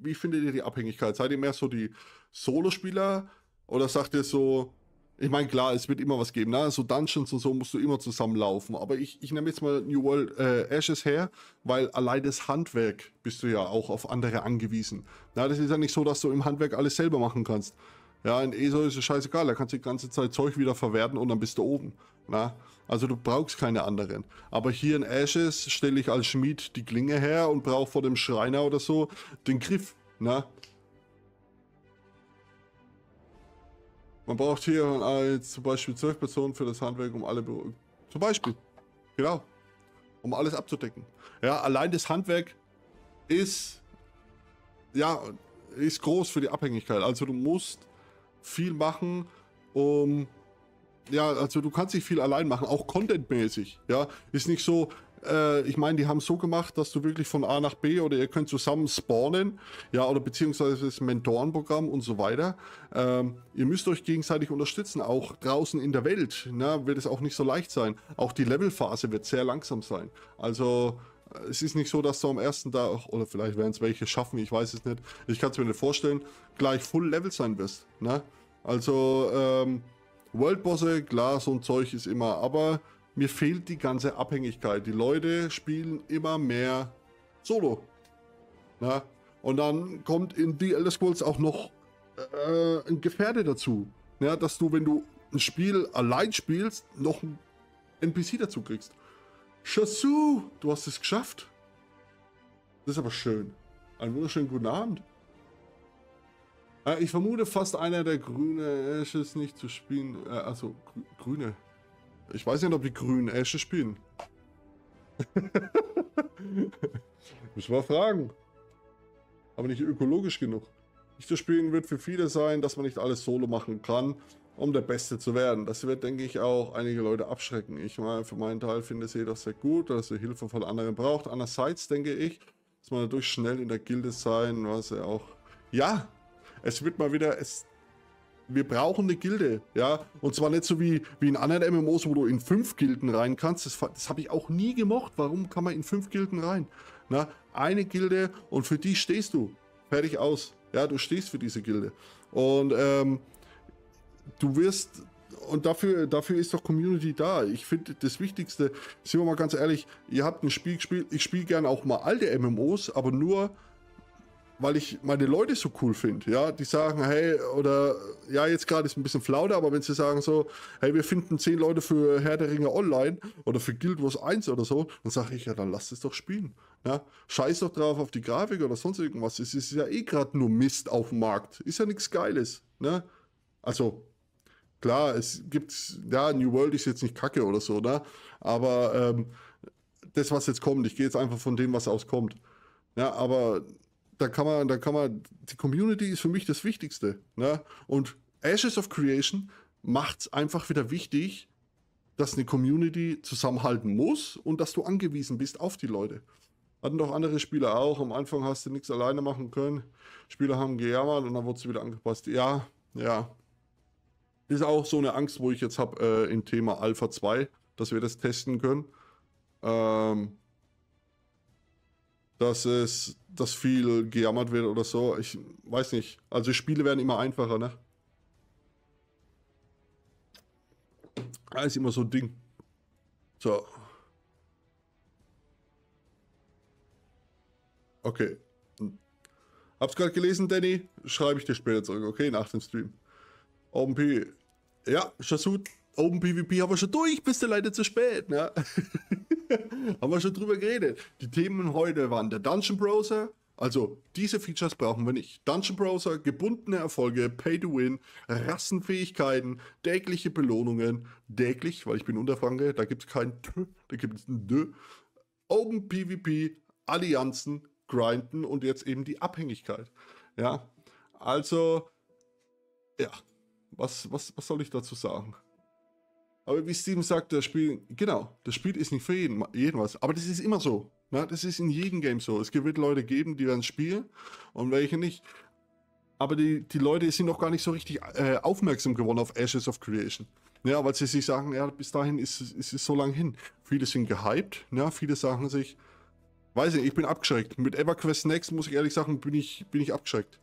wie findet ihr die Abhängigkeit? Seid ihr mehr so die Solospieler oder sagt ihr so, ich meine klar, es wird immer was geben, ne? So Dungeons und so musst du immer zusammenlaufen. Aber ich, ich nehme jetzt mal New World äh, Ashes her, weil allein das Handwerk bist du ja auch auf andere angewiesen. Na, das ist ja nicht so, dass du im Handwerk alles selber machen kannst. Ja, in E S O ist es scheißegal, da kannst du die ganze Zeit Zeug wieder verwerten und dann bist du oben. Na? Also du brauchst keine anderen. Aber hier in Ashes stelle ich als Schmied die Klinge her und brauche vor dem Schreiner oder so den Griff. Na? Man braucht hier als zum Beispiel zwölf Personen für das Handwerk, um alle... Be zum Beispiel, genau. Um alles abzudecken. Ja, allein das Handwerk ist... Ja, ist groß für die Abhängigkeit. Also du musst... viel machen, um ja, also du kannst nicht viel allein machen, auch contentmäßig, ja, ist nicht so, äh, ich meine, die haben es so gemacht, dass du wirklich von A nach B oder ihr könnt zusammen spawnen, ja, oder beziehungsweise das Mentorenprogramm und so weiter, ähm, ihr müsst euch gegenseitig unterstützen, auch draußen in der Welt, ne, wird es auch nicht so leicht sein, auch die Levelphase wird sehr langsam sein, also es ist nicht so, dass du am ersten Tag, oder vielleicht werden es welche schaffen, ich weiß es nicht, ich kann es mir nicht vorstellen, gleich Full Level sein wirst. Ne? Also, ähm, Worldbosse, klar, so ein Zeug ist immer, aber mir fehlt die ganze Abhängigkeit. Die Leute spielen immer mehr Solo. Ne? Und dann kommt in The Elder Scrolls auch noch äh, ein Gefährte dazu. Ne? Dass du, wenn du ein Spiel allein spielst, noch einen N P C dazu kriegst. Shasu, du hast es geschafft. Das ist aber schön. Einen wunderschönen guten Abend. Äh, ich vermute fast einer der grünen Ashes nicht zu spielen. Äh, also, grü grüne. Ich weiß nicht, ob die grünen Ashes spielen. Müssen wir fragen. Aber nicht ökologisch genug. Nicht zu spielen wird für viele sein, dass man nicht alles solo machen kann, um der Beste zu werden. Das wird, denke ich, auch einige Leute abschrecken. Ich meine, für meinen Teil finde es jedoch sehr gut, dass ihr Hilfe von anderen braucht. Andererseits denke ich, dass man dadurch schnell in der Gilde sein, was ja auch... Ja, es wird mal wieder... Es... Wir brauchen eine Gilde, ja. Und zwar nicht so wie, wie in anderen M M Os, wo du in fünf Gilden rein kannst. Das, das habe ich auch nie gemocht. Warum kann man in fünf Gilden rein? Na, eine Gilde und für die stehst du. Fertig aus. Ja, du stehst für diese Gilde. Und ähm, du wirst... Und dafür, dafür ist doch Community da. Ich finde, das Wichtigste, sind wir mal ganz ehrlich, ihr habt ein Spiel gespielt. Ich spiele gerne auch mal alte M M Os, aber nur... weil ich meine Leute so cool finde, ja, die sagen, hey, oder, ja, jetzt gerade ist ein bisschen flauder, aber wenn sie sagen so, hey, wir finden zehn Leute für Herr der Ringe Online oder für Guild Wars eins oder so, dann sage ich, ja, dann lasst es doch spielen, ja, scheiß doch drauf auf die Grafik oder sonst irgendwas, es ist ja eh gerade nur Mist auf dem Markt, ist ja nichts Geiles, ne, also, klar, es gibt, ja, New World ist jetzt nicht kacke oder so, ne, aber, ähm, das, was jetzt kommt, ich gehe jetzt einfach von dem, was auskommt, ja, aber, Da kann man, da kann man, die Community ist für mich das Wichtigste. Ne? Und Ashes of Creation macht es einfach wieder wichtig, dass eine Community zusammenhalten muss und dass du angewiesen bist auf die Leute. Hatten doch andere Spieler auch. Am Anfang hast du nichts alleine machen können. Spieler haben gejammert und dann wurde es wieder angepasst. Ja, ja. Ist auch so eine Angst, wo ich jetzt habe äh, im Thema Alpha zwei, dass wir das testen können. Ähm. Dass es, dass viel gejammert wird oder so. Ich weiß nicht. Also Spiele werden immer einfacher, ne? Das ist immer so ein Ding. So. Okay. Hab's gerade gelesen, Danny. Schreibe ich dir später zurück, okay? Nach dem Stream. OpenP. Ja, Shasu. OpenPvP haben wir schon durch. Bist du leider zu spät, ne? Haben wir schon drüber geredet. Die Themen heute waren der Dungeon Browser, also diese Features brauchen wir nicht. Dungeon Browser, gebundene Erfolge, Pay to Win, Rassenfähigkeiten, tägliche Belohnungen, täglich, weil ich bin Unterfranke, da gibt es kein T, da gibt es ein D. Open PvP, Allianzen, Grinden und jetzt eben die Abhängigkeit. Ja, also, ja, was, was, was soll ich dazu sagen? Aber wie Steven sagt, das Spiel, genau, das Spiel ist nicht für jeden, jeden was. Aber das ist immer so. Ne? Das ist in jedem Game so. Es wird Leute geben, die werden spielen und welche nicht. Aber die, die Leute sind noch gar nicht so richtig äh, aufmerksam geworden auf Ashes of Creation. Ja, weil sie sich sagen, ja, bis dahin ist, ist es so lang hin. Viele sind gehypt, ne? Viele sagen sich, weiß nicht, ich bin abgeschreckt. Mit EverQuest Next, muss ich ehrlich sagen, bin ich, bin ich abgeschreckt.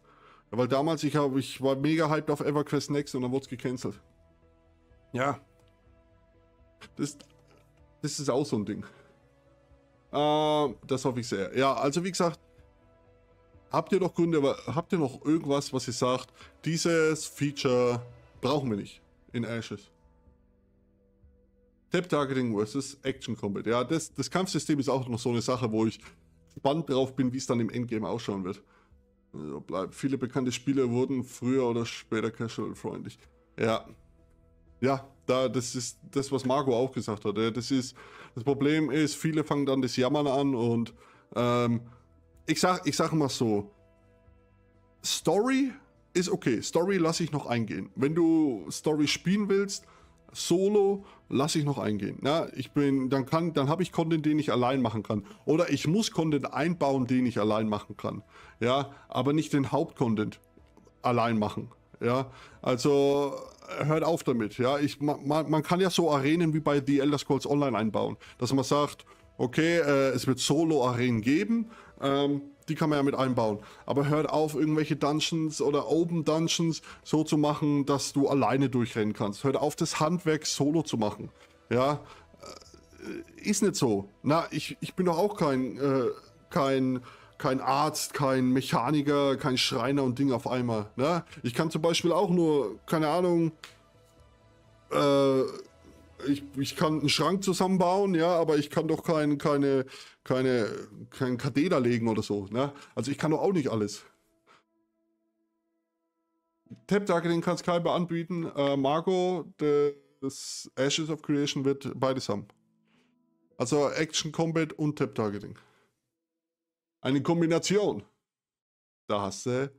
Ja, weil damals, ich, hab, ich war mega hyped auf EverQuest Next und dann wurde es gecancelt. Ja. Das, das ist auch so ein Ding. Äh, das hoffe ich sehr. Ja, also wie gesagt, habt ihr noch Gründe, aber habt ihr noch irgendwas, was ihr sagt, dieses Feature brauchen wir nicht in Ashes? Tap-Targeting versus Action Combat. Ja, das, das Kampfsystem ist auch noch so eine Sache, wo ich gespannt drauf bin, wie es dann im Endgame ausschauen wird. Also bleib, viele bekannte Spiele wurden früher oder später casual-freundlich. Ja. Ja. Da, das ist das, was Marco auch gesagt hat. Das, ist, das Problem ist, viele fangen dann das Jammern an und ähm, ich sag, ich sag mal so, Story ist okay. Story lasse ich noch eingehen. Wenn du Story spielen willst, Solo lasse ich noch eingehen. Ja, ich bin, dann kann, dann habe ich Content, den ich allein machen kann. Oder ich muss Content einbauen, den ich allein machen kann. Ja, aber nicht den Hauptcontent allein machen. Ja, also hört auf damit. Ja, ich, man, man kann ja so Arenen wie bei The Elder Scrolls Online einbauen, dass man sagt, okay, äh, es wird Solo-Arenen geben, ähm, die kann man ja mit einbauen. Aber hört auf, irgendwelche Dungeons oder Open Dungeons so zu machen, dass du alleine durchrennen kannst. Hört auf, das Handwerk Solo zu machen. Ja, äh, ist nicht so. Na, ich, ich bin doch auch kein, äh, kein... Kein Arzt, kein Mechaniker, kein Schreiner und Ding auf einmal. Ne? Ich kann zum Beispiel auch nur, keine Ahnung, äh, ich, ich kann einen Schrank zusammenbauen, ja, aber ich kann doch kein, keine, keine, kein Katheder legen oder so, ne? Also ich kann doch auch nicht alles. Tap-Targeting kann Skype anbieten. Äh, Marco, das Ashes of Creation wird beides haben. Also Action Combat und Tap-Targeting. Eine Kombination. Da hast du,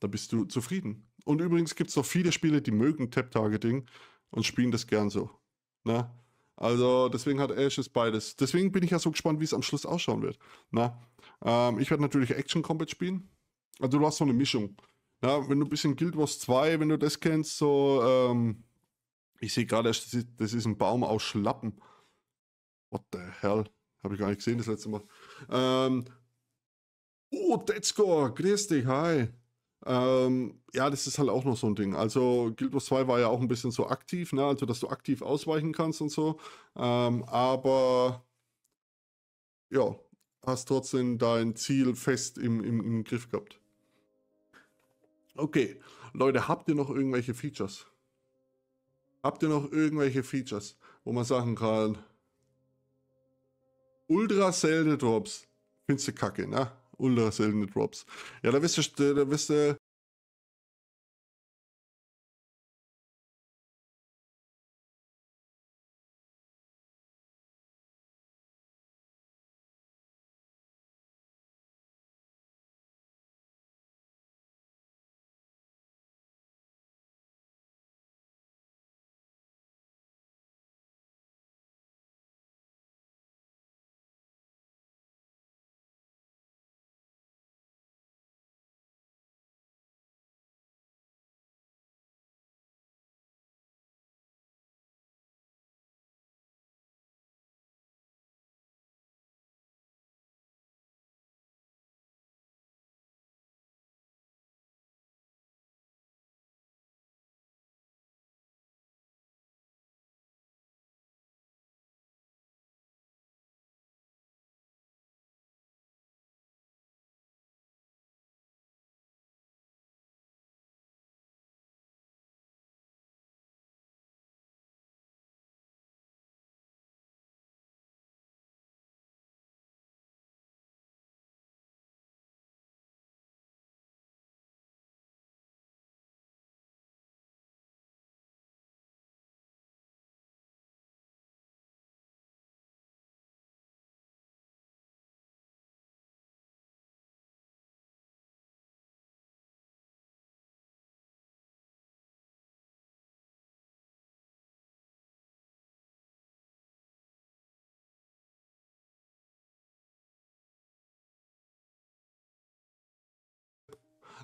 da bist du zufrieden. Und übrigens gibt es noch viele Spiele, die mögen Tap-Targeting und spielen das gern so. Na? Also deswegen hat Ashes beides. Deswegen bin ich ja so gespannt, wie es am Schluss ausschauen wird. Na? Ähm, ich werde natürlich Action Combat spielen. Also du hast so eine Mischung. Na, wenn du ein bisschen Guild Wars zwei, wenn du das kennst, so, ähm, ich sehe gerade, das, das ist ein Baum aus Schlappen. What the hell? Habe ich gar nicht gesehen das letzte Mal. Ähm, oh, Deadscore, grüß dich, hi. Ähm, ja, das ist halt auch noch so ein Ding. Also Guild Wars zwei war ja auch ein bisschen so aktiv, ne? Also dass du aktiv ausweichen kannst und so. Ähm, aber, ja, hast trotzdem dein Ziel fest im, im, im Griff gehabt. Okay, Leute, habt ihr noch irgendwelche Features? Habt ihr noch irgendwelche Features, wo man sagen kann, ultra seltene Drops, findest du kacke, ne? Ultra seltene Drops. Ja, da wisst ihr, da wisst ihr,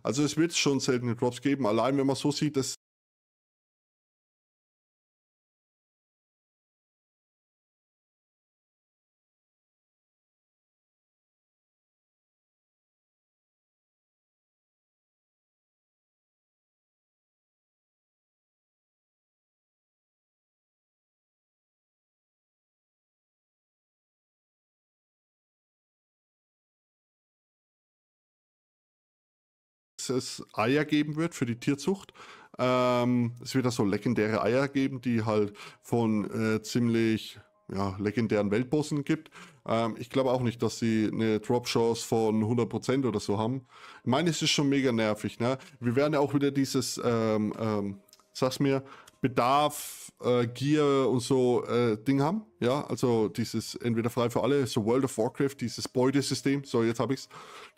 also es wird schon seltene Drops geben, allein wenn man so sieht, dass es Eier geben wird für die Tierzucht. Ähm, es wird da so legendäre Eier geben, die halt von äh, ziemlich ja, legendären Weltbossen gibt. Ähm, ich glaube auch nicht, dass sie eine Drop-Chance von hundert Prozent oder so haben. Ich meine, es ist schon mega nervig. Ne? Wir werden ja auch wieder dieses, ähm, ähm, sag's mir, Bedarf, äh, Gier und so äh, Ding haben. Ja, also dieses entweder frei für alle, so World of Warcraft, dieses Beutesystem, so jetzt habe ich's,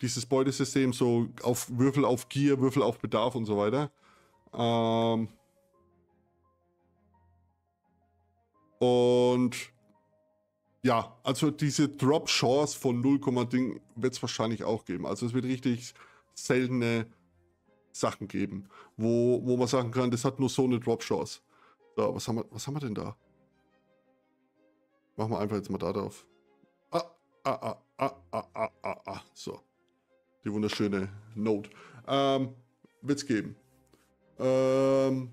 dieses Beutesystem, so auf Würfel auf Gier, Würfel auf Bedarf und so weiter. Ähm und ja, also diese Drop-Chance von null Komma Ding wird es wahrscheinlich auch geben. Also es wird richtig seltene Sachen geben, wo, wo man sagen kann, das hat nur so eine Drop-Chance. So, was haben wir, was haben wir denn da? Machen wir einfach jetzt mal da drauf. Ah, ah, ah, ah, ah, ah, ah, ah. So. Die wunderschöne Note. Ähm, wird's geben. Ähm,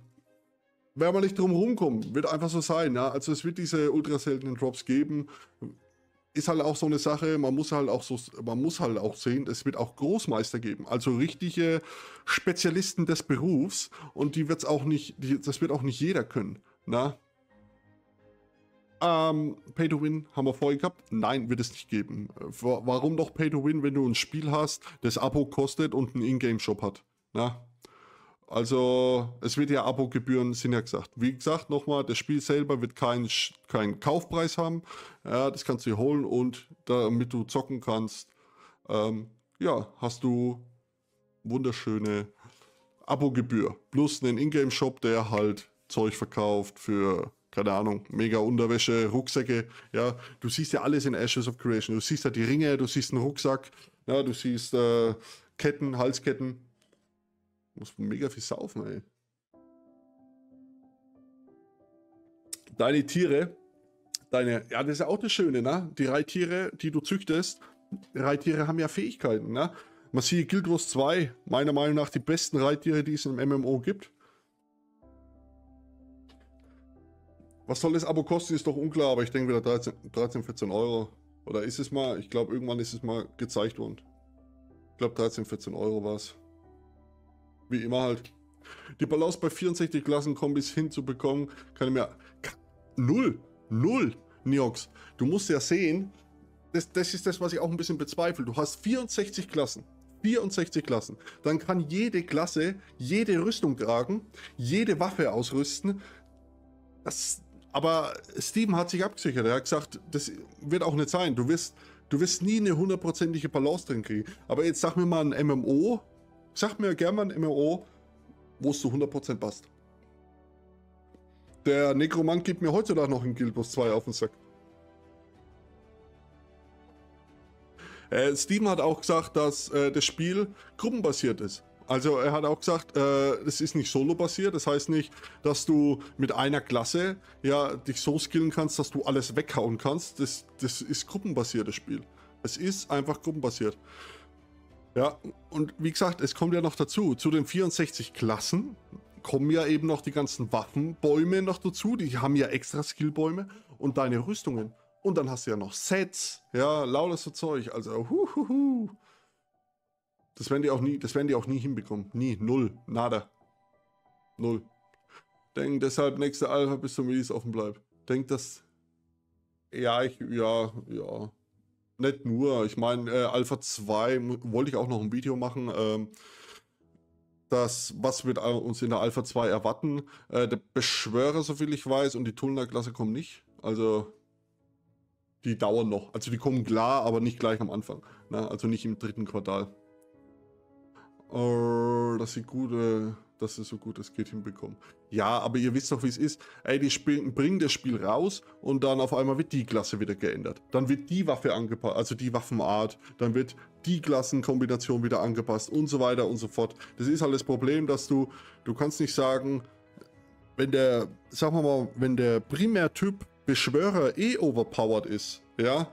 werden wir nicht drum rumkommen. Wird einfach so sein, ja. Also es wird diese ultra seltenen Drops geben. Ist halt auch so eine Sache, man muss halt auch so, man muss halt auch sehen, es wird auch Großmeister geben, also richtige Spezialisten des Berufs, und die wird's auch nicht, die, das wird auch nicht jeder können. Na? Ähm, Pay to Win haben wir vorher gehabt. Nein, wird es nicht geben. Warum doch Pay to Win, wenn du ein Spiel hast, das Abo kostet und einen In-Game-Shop hat? Na? Also, es wird ja Abogebühren, sind ja gesagt. Wie gesagt, nochmal, das Spiel selber wird keinen kein Kaufpreis haben. Ja, das kannst du dir holen und damit du zocken kannst, ähm, ja, hast du wunderschöne Abogebühr. Plus einen In-Game-Shop, der halt Zeug verkauft für, keine Ahnung, mega Unterwäsche, Rucksäcke. Ja, du siehst ja alles in Ashes of Creation. Du siehst ja die Ringe, du siehst einen Rucksack, ja, du siehst äh, Ketten, Halsketten. Muss mega viel saufen, ey. Deine Tiere, deine, ja, das ist ja auch das Schöne, ne? Die Reittiere, die du züchtest, Reittiere haben ja Fähigkeiten, ne? Man sieht Guild Wars zwei, meiner Meinung nach die besten Reittiere, die es im M M O gibt. Was soll das Abo kosten, ist doch unklar, aber ich denke wieder dreizehn, vierzehn Euro. Oder ist es mal, ich glaube, irgendwann ist es mal gezeigt worden. Ich glaube, dreizehn, vierzehn Euro war es. Wie immer halt. Die Balance bei vierundsechzig Klassenkombis hinzubekommen, kann ich mir... Null. Null, Niox. Du musst ja sehen, das, das ist das, was ich auch ein bisschen bezweifle. Du hast vierundsechzig Klassen. vierundsechzig Klassen. Dann kann jede Klasse jede Rüstung tragen, jede Waffe ausrüsten. Das, aber Steven hat sich abgesichert. Er hat gesagt, das wird auch nicht sein. Du wirst, du wirst nie eine hundertprozentige Balance drin kriegen. Aber jetzt sag mir mal ein M M O... Sag mir gerne mal ein M M O, wo es zu hundert Prozent passt. Der Nekromant gibt mir heutzutage noch in Guild Wars zwei auf den Sack. Äh, Steven hat auch gesagt, dass äh, das Spiel gruppenbasiert ist. Also er hat auch gesagt, es äh, ist nicht solo-basiert. Das heißt nicht, dass du mit einer Klasse ja, dich so skillen kannst, dass du alles weghauen kannst. Das, das ist gruppenbasiertes Spiel. Es ist einfach gruppenbasiert. Ja, und wie gesagt, es kommt ja noch dazu, zu den vierundsechzig Klassen kommen ja eben noch die ganzen Waffenbäume noch dazu, die haben ja extra Skillbäume und deine Rüstungen. Und dann hast du ja noch Sets, ja, lauter so Zeug, also huhuhu. Das werden die auch nie, das werden die auch nie hinbekommen, nie, null, nada, null. Denk deshalb, nächste Alpha bis zum Release offen bleibt. Denk das, ja, ich, ja, ja. Nicht nur, ich meine, äh, Alpha zwei wollte ich auch noch ein Video machen, ähm, das, was wir uns in der Alpha zwei erwarten. Äh, der Beschwörer, soviel ich weiß, und die Tullner-Klasse kommen nicht. Also, die dauern noch. Also, die kommen klar, aber nicht gleich am Anfang. Ne? Also, nicht im dritten Quartal. Oh, das sieht gut, äh, dass sie so gut es geht hinbekommen. Ja, aber ihr wisst doch, wie es ist. Ey, die spielen, bringen das Spiel raus und dann auf einmal wird die Klasse wieder geändert. Dann wird die Waffe angepasst, also die Waffenart. Dann wird die Klassenkombination wieder angepasst und so weiter und so fort. Das ist halt das Problem, dass du, du kannst nicht sagen, wenn der, sagen wir mal, wenn der Primärtyp Beschwörer eh overpowered ist, ja,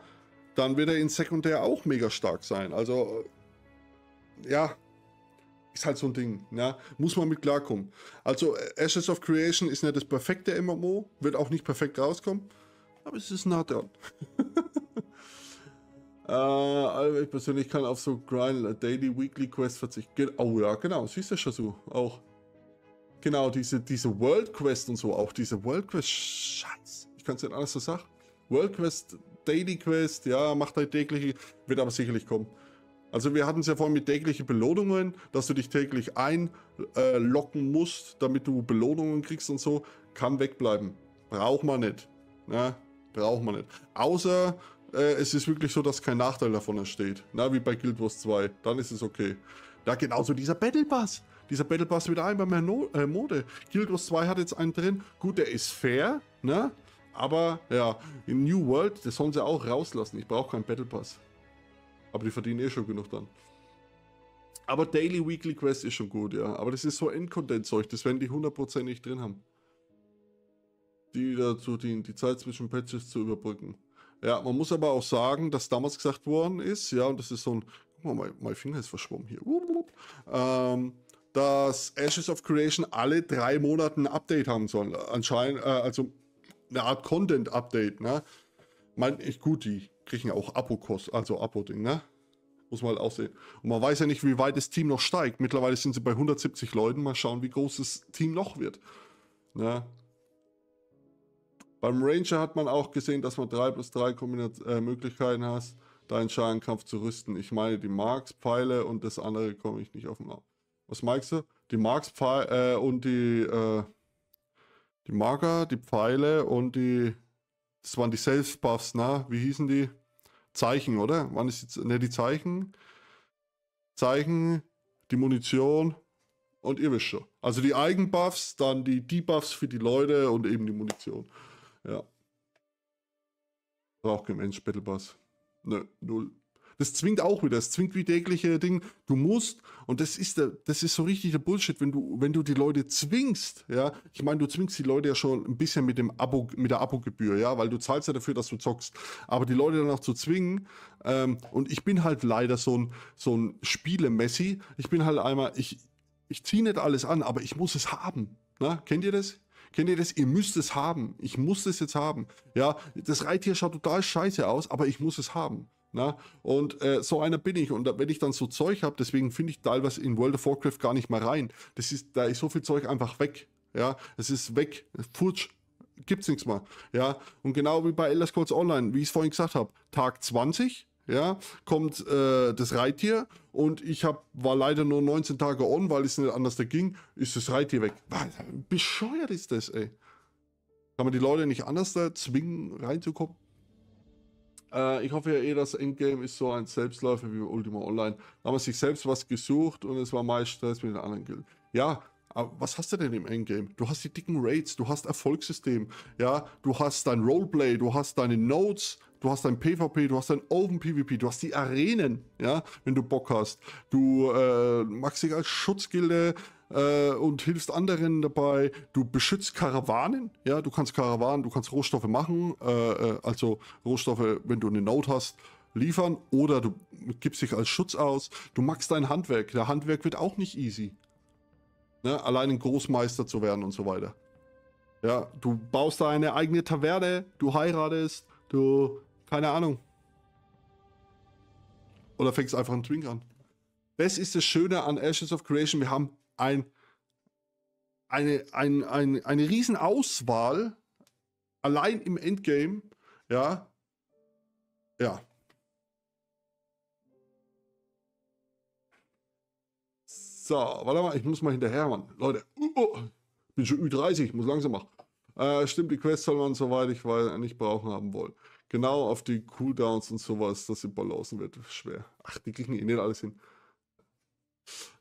dann wird er in Sekundär auch mega stark sein. Also, ja. Ist halt so ein Ding, ne? Muss man mit klarkommen. Also Ashes of Creation ist nicht das perfekte M M O, wird auch nicht perfekt rauskommen, aber es ist nah dran. äh, also ich persönlich kann auf so Grind, Daily, Weekly Quest verzichten. Oh ja, genau, siehst du schon so, auch. Genau, diese, diese World Quest und so, auch diese World Quest, Scheiß, ich kann es nicht anders so sagen. World Quest, Daily Quest, ja, macht halt tägliche, wird aber sicherlich kommen. Also wir hatten es ja vorhin mit täglichen Belohnungen, dass du dich täglich einlocken musst, damit du Belohnungen kriegst und so. Kann wegbleiben. Braucht man nicht. Ne? Braucht man nicht. Außer äh, es ist wirklich so, dass kein Nachteil davon entsteht. Na, wie bei Guild Wars zwei. Dann ist es okay. Da genauso dieser Battle Pass. Dieser Battle Pass wieder ein bei meiner no äh, Mode. Guild Wars zwei hat jetzt einen drin. Gut, der ist fair. Ne? Aber ja, in New World, das sollen sie auch rauslassen. Ich brauche keinen Battle Pass. Aber die verdienen eh schon genug dann. Aber Daily Weekly Quest ist schon gut, ja. Aber das ist so Endcontent-Zeug, das werden die hundertprozentig drin haben. Die dazu dienen, die Zeit zwischen Patches zu überbrücken. Ja, man muss aber auch sagen, dass damals gesagt worden ist, ja, und das ist so ein... Guck mal, mein, mein Finger ist verschwommen hier. Ähm, dass Ashes of Creation alle drei Monate ein Update haben sollen. Anscheinend, äh, also eine Art Content-Update, ne? Meint echt gut, die kriegen auch Abo-Kost, also Abo-Ding, ne? Muss man halt aussehen. Und man weiß ja nicht, wie weit das Team noch steigt. Mittlerweile sind sie bei hundertsiebzig Leuten. Mal schauen, wie groß das Team noch wird. Ne? Beim Ranger hat man auch gesehen, dass man drei plus drei Kombinat- äh, Möglichkeiten hast, deinen Scharenkampf zu rüsten. Ich meine, die Marks, Pfeile und das andere komme ich nicht auf den Arm. Was meinst du? Die Marks, Pfeile äh, und die, äh, die Marker, die Pfeile und die, das waren die Self-Buffs, ne? Wie hießen die? Zeichen, oder? Wann ist die, ne, die Zeichen? Zeichen, die Munition und ihr wisst schon. Also die Eigenbuffs, dann die Debuffs für die Leute und eben die Munition. Ja. Braucht kein Mensch Battle Pass. Nö, null. Das zwingt auch wieder, das zwingt wie tägliche Dinge. Du musst, und das ist der, das ist so richtig der Bullshit, wenn du, wenn du die Leute zwingst, ja. Ich meine, du zwingst die Leute ja schon ein bisschen mit dem Abo, mit der Abogebühr, ja, weil du zahlst ja dafür, dass du zockst. Aber die Leute dann auch zu zwingen, ähm, und ich bin halt leider so ein, so ein Spielemessi. Ich bin halt einmal, ich, ich ziehe nicht alles an, aber ich muss es haben. Na, kennt ihr das? Kennt ihr das? Ihr müsst es haben. Ich muss das jetzt haben. Ja, das Reittier schaut total scheiße aus, aber ich muss es haben. Na? Und äh, so einer bin ich. Und da, wenn ich dann so Zeug habe, deswegen finde ich teilweise in World of Warcraft gar nicht mehr rein. Das ist, da ist so viel Zeug einfach weg. Ja, es ist weg. Futsch. Gibt's nichts mehr. Ja, und genau wie bei Elder Scrolls Online, wie ich es vorhin gesagt habe, Tag zwanzig. Ja, kommt äh, das Reittier und ich hab, war leider nur neunzehn Tage on, weil es nicht anders da ging, ist das Reittier weg. Was, bescheuert ist das, ey. Kann man die Leute nicht anders da zwingen, reinzukommen? Äh, ich hoffe ja eh, das Endgame ist so ein Selbstläufer wie Ultima Online. Da haben wir sich selbst was gesucht und es war meist Stress mit den anderen Guilden. Ja, aber was hast du denn im Endgame? Du hast die dicken Raids, du hast Erfolgssystem, ja, du hast dein Roleplay, du hast deine Notes, du hast dein PvP, du hast dein Open PvP, du hast die Arenen, ja, wenn du Bock hast. Du äh, machst dich als Schutzgilde äh, und hilfst anderen dabei. Du beschützt Karawanen, ja, du kannst Karawanen, du kannst Rohstoffe machen, äh, also Rohstoffe, wenn du eine Note hast, liefern oder du gibst dich als Schutz aus. Du machst dein Handwerk, der Handwerk wird auch nicht easy. Ne? Allein ein Großmeister zu werden und so weiter. Ja, du baust deine eigene Taverne, du heiratest, du... Keine Ahnung. Oder fängst einfach einen Twink an. Das ist das Schöne an Ashes of Creation. Wir haben ein, eine, ein, ein, eine riesen Auswahl allein im Endgame. Ja. Ja. So, warte mal. Ich muss mal hinterher, Mann. Leute. Oh, ich bin schon Ü dreißig. Muss langsam machen. Äh, stimmt, die Quest soll man, soweit ich weiß, nicht brauchen haben wollen. Genau, auf die Cooldowns und sowas, dass sie balancen wird, schwer. Ach, die kriegen eh nicht alles hin.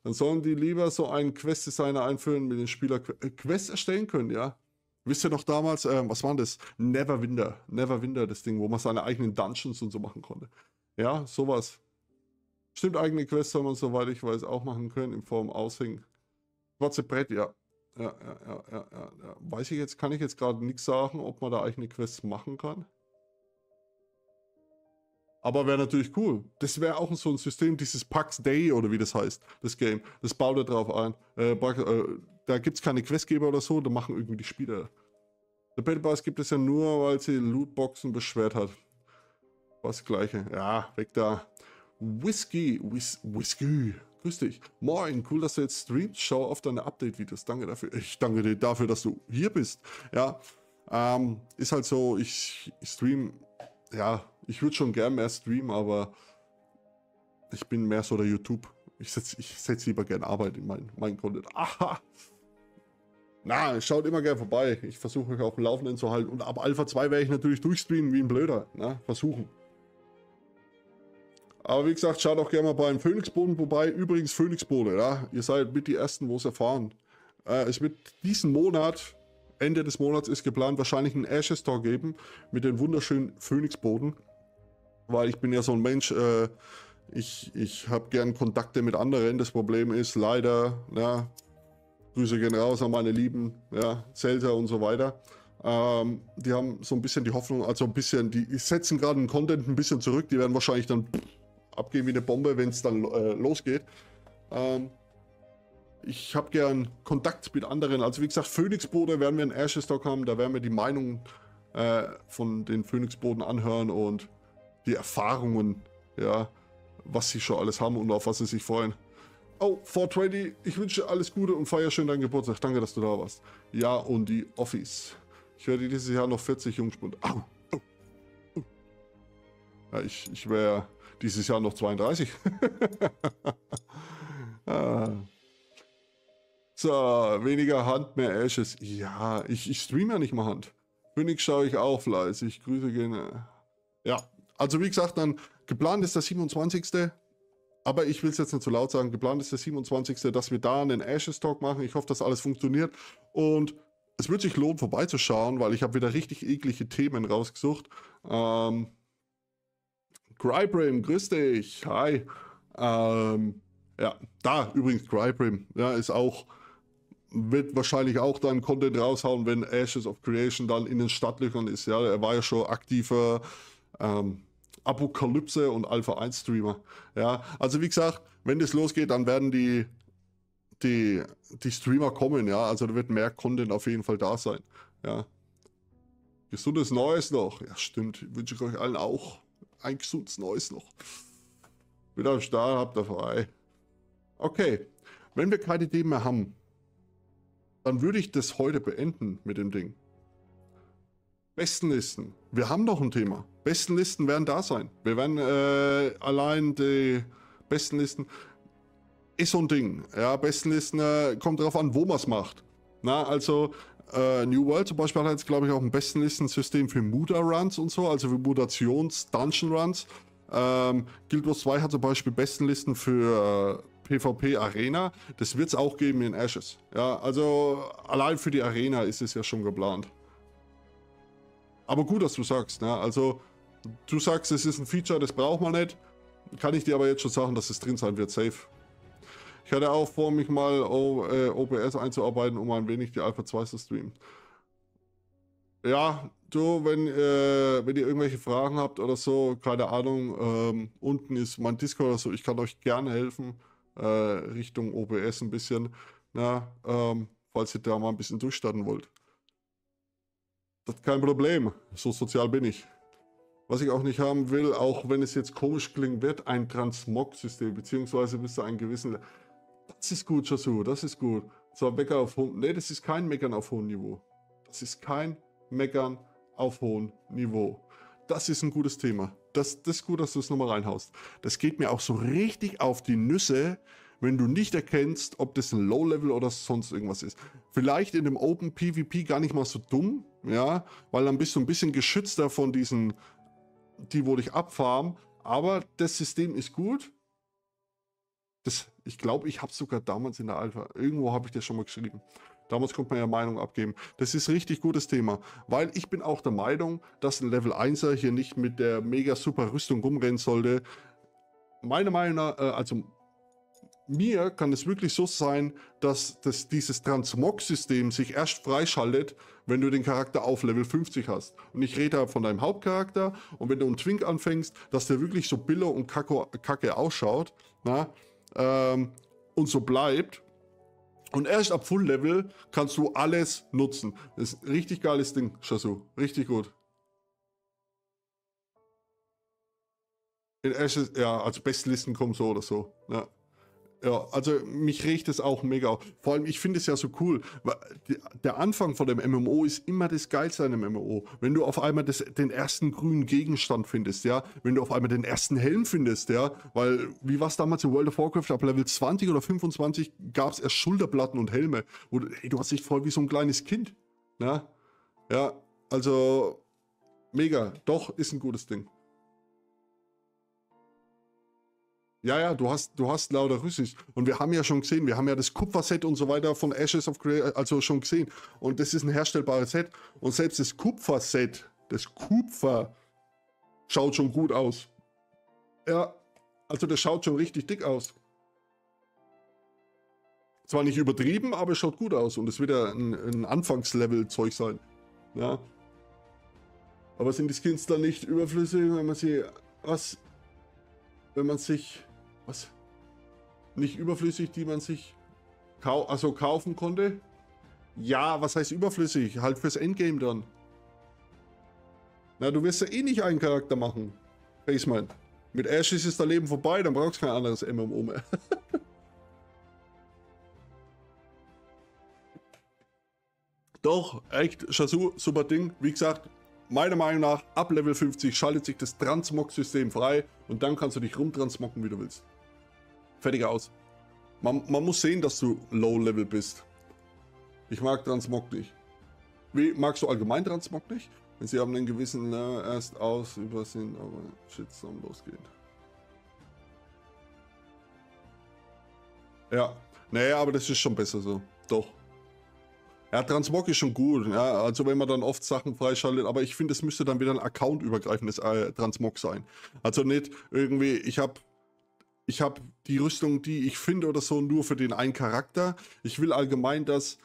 Dann sollen die lieber so einen Quest-Designer einführen, mit den Spielern Qu- äh, Quests erstellen können, ja? Wisst ihr noch damals, äh, was war das? Neverwinter, Neverwinter, das Ding, wo man seine eigenen Dungeons und so machen konnte. Ja, sowas. Stimmt, eigene Quests soll man, soweit ich weiß, auch machen können, in Form aushängen. Schwarze Brett, ja. Ja, ja, ja, ja, ja, ja. Weiß ich jetzt, kann ich jetzt gerade nichts sagen, ob man da eigene Quests machen kann. Aber wäre natürlich cool. Das wäre auch so ein System, dieses Pax Day oder wie das heißt, das Game. Das baut er drauf ein. Äh, da gibt es keine Questgeber oder so, da machen irgendwie die Spieler. Der Battle Pass gibt es ja nur, weil sie Lootboxen beschwert hat. Was Gleiche. Ja, weg da. Whisky. Whis Whisky. Grüß dich. Moin, cool, dass du jetzt streamst. Schau auf deine Update-Videos. Danke dafür. Ich danke dir dafür, dass du hier bist. Ja, ähm, ist halt so, ich, ich stream... Ja, ich würde schon gern mehr streamen, aber ich bin mehr so der YouTube. Ich setze ich setz lieber gern Arbeit in meinen mein Content. Aha! Na, schaut immer gern vorbei. Ich versuche euch auf dem Laufenden zu halten. Und ab Alpha zwei werde ich natürlich durchstreamen wie ein Blöder. Na, versuchen. Aber wie gesagt, schaut auch gerne mal beim Phoenixboten vorbei. Übrigens Phoenixboten, ja. Ihr seid mit die Ersten, wo es erfahren. Äh, es wird diesen Monat... Ende des Monats ist geplant, wahrscheinlich einen Ashes Talk geben mit den wunderschönen Phoenixboten, weil ich bin ja so ein Mensch, äh, ich, ich habe gern Kontakte mit anderen. Das Problem ist leider, ja, Grüße gehen raus an meine Lieben, ja, Zelter und so weiter. Ähm, die haben so ein bisschen die Hoffnung, also ein bisschen, die setzen gerade den Content ein bisschen zurück, die werden wahrscheinlich dann abgehen wie eine Bombe, wenn es dann äh, losgeht. Ähm, Ich habe gern Kontakt mit anderen. Also wie gesagt, Phoenixboten werden wir in Ashes Talk haben. Da werden wir die Meinungen äh, von den Phoenixboten anhören und die Erfahrungen, ja, was sie schon alles haben und auf was sie sich freuen. Oh, four twenty, ich wünsche alles Gute und feier schön deinen Geburtstag. Danke, dass du da warst. Ja, und die Office. Ich werde dieses Jahr noch vierzig Jungspunde. Au, au, au. Ja, ich ich wäre dieses Jahr noch zweiunddreißig. ah. So, weniger Hand, mehr Ashes. Ja, ich, ich streame ja nicht mal Hand. Phoenix schaue ich auch fleißig. Grüße gerne. Ja, also wie gesagt, dann geplant ist der siebenundzwanzigste Aber ich will es jetzt nicht zu laut sagen. Geplant ist der siebenundzwanzigste dass wir da einen Ashes Talk machen. Ich hoffe, dass alles funktioniert. Und es wird sich lohnen, vorbeizuschauen, weil ich habe wieder richtig eklige Themen rausgesucht. Ähm, Grybrim, grüß dich. Hi. Ähm, ja, da übrigens Grybrim. Ja, ist auch... wird wahrscheinlich auch dann Content raushauen, wenn Ashes of Creation dann in den Stadtlöchern ist. Ja, er war ja schon aktiver ähm, Apokalypse- und Alpha eins Streamer. Ja, also wie gesagt, wenn das losgeht, dann werden die, die, die Streamer kommen. Ja, also da wird mehr Content auf jeden Fall da sein. Ja, gesundes Neues noch. Ja, stimmt. Wünsche ich euch allen auch ein gesundes Neues noch. Bin am Start, habt ihr frei. Okay, wenn wir keine Ideen mehr haben, dann würde ich das heute beenden mit dem Ding. Bestenlisten. Wir haben noch ein Thema. Bestenlisten werden da sein. Wir werden äh, allein die Bestenlisten... Ist so ein Ding. Ja, Bestenlisten äh, kommt darauf an, wo man es macht. Na, also äh, New World zum Beispiel hat jetzt, glaube ich, auch ein Bestenlisten-System für Muta-Runs und so, also für Mutations-Dungeon-Runs. Ähm, Guild Wars zwei hat zum Beispiel Bestenlisten für... Äh, PvP Arena, das wird es auch geben in Ashes. Ja, also allein für die Arena ist es ja schon geplant. Aber gut, dass du sagst, ne? Also du sagst, es ist ein Feature, das braucht man nicht. Kann ich dir aber jetzt schon sagen, dass es drin sein wird, safe. Ich hatte auch vor, mich mal o äh, O B S einzuarbeiten, um ein wenig die Alpha zwei zu streamen. Ja, du, wenn, äh, wenn ihr irgendwelche Fragen habt oder so, keine Ahnung, ähm, unten ist mein Discord oder so, ich kann euch gerne helfen. Richtung O B S ein bisschen, na, ähm, falls ihr da mal ein bisschen durchstarten wollt. Das ist kein Problem, so sozial bin ich. Was ich auch nicht haben will, auch wenn es jetzt komisch klingen wird, ein Transmog-System, beziehungsweise bis zu einem gewissen... Das ist gut, Jasu, das ist gut. So, Meckern auf hohem... Ne, das ist kein Meckern auf hohem Niveau. Das ist kein Meckern auf hohem Niveau. Das ist ein gutes Thema. Das, das ist gut, dass du es nochmal reinhaust. Das geht mir auch so richtig auf die Nüsse, wenn du nicht erkennst, ob das ein Low-Level oder sonst irgendwas ist. Vielleicht in dem Open PvP gar nicht mal so dumm, ja, weil dann bist du ein bisschen geschützter von diesen, die wo dich abfarmen. Aber das System ist gut. Das, ich glaube, ich habe es sogar damals in der Alpha, irgendwo habe ich das schon mal geschrieben. Damals konnte man ja Meinung abgeben. Das ist ein richtig gutes Thema, weil ich bin auch der Meinung, dass ein Level einerser hier nicht mit der mega super Rüstung rumrennen sollte. Meine Meinung nach, äh, also mir kann es wirklich so sein, dass das, dieses Transmog-System sich erst freischaltet, wenn du den Charakter auf Level fünfzig hast. Und ich rede da von deinem Hauptcharakter und wenn du einen Twink anfängst, dass der wirklich so Billo und Kacko, Kacke ausschaut, na, ähm, und so bleibt. Und erst ab Full Level kannst du alles nutzen. Das ist ein richtig geiles Ding, Shasu. Richtig gut. In Ashes, ja, also Bestlisten kommen so oder so. Ja, ja, also mich regt es auch mega auf. Vor allem, ich finde es ja so cool. Weil der Anfang von dem M M O ist immer das Geilste an einem M M O. Wenn du auf einmal das, den ersten grünen Gegenstand findest, ja. Wenn du auf einmal den ersten Helm findest, ja. Weil, wie war es damals in World of Warcraft? Ab Level zwanzig oder fünfundzwanzig gab es erst Schulterplatten und Helme. Wo du, hey, du hast dich voll wie so ein kleines Kind. Ja, ja, also mega. Doch, ist ein gutes Ding. Ja, ja, du hast, du hast lauter Rüssis. Und wir haben ja schon gesehen, wir haben ja das Kupferset und so weiter von Ashes of Creation, also schon gesehen. Und das ist ein herstellbares Set. Und selbst das Kupferset, das Kupfer, schaut schon gut aus. Ja, also das schaut schon richtig dick aus. Zwar nicht übertrieben, aber es schaut gut aus. Und es wird ja ein, ein Anfangslevel-Zeug sein. Ja. Aber sind die Skins dann nicht überflüssig, wenn man sie... Was... Wenn man sich... Was? Nicht überflüssig, die man sich kau also kaufen konnte? Ja, was heißt überflüssig? Halt fürs Endgame dann. Na, du wirst ja eh nicht einen Charakter machen. Faceman. Mit Ashes ist dein Leben vorbei, dann brauchst du kein anderes M M O mehr. Doch, echt, Shasu, super Ding. Wie gesagt, meiner Meinung nach, ab Level fünfzig schaltet sich das Transmog-System frei und dann kannst du dich rumtransmoggen, wie du willst. Fertig, aus. Man, man muss sehen, dass du Low-Level bist. Ich mag Transmog nicht. Wie, magst du allgemein Transmog nicht? Wenn sie haben einen gewissen äh, erst aus über sind, aber Shitstorm losgeht. Ja, naja, aber das ist schon besser so. Doch. Ja, Transmog ist schon gut, ja, also wenn man dann oft Sachen freischaltet, aber ich finde, es müsste dann wieder ein accountübergreifendes äh, Transmog sein. Also nicht irgendwie, ich habe ich hab die Rüstung, die ich finde oder so, nur für den einen Charakter. Ich will allgemein, dass,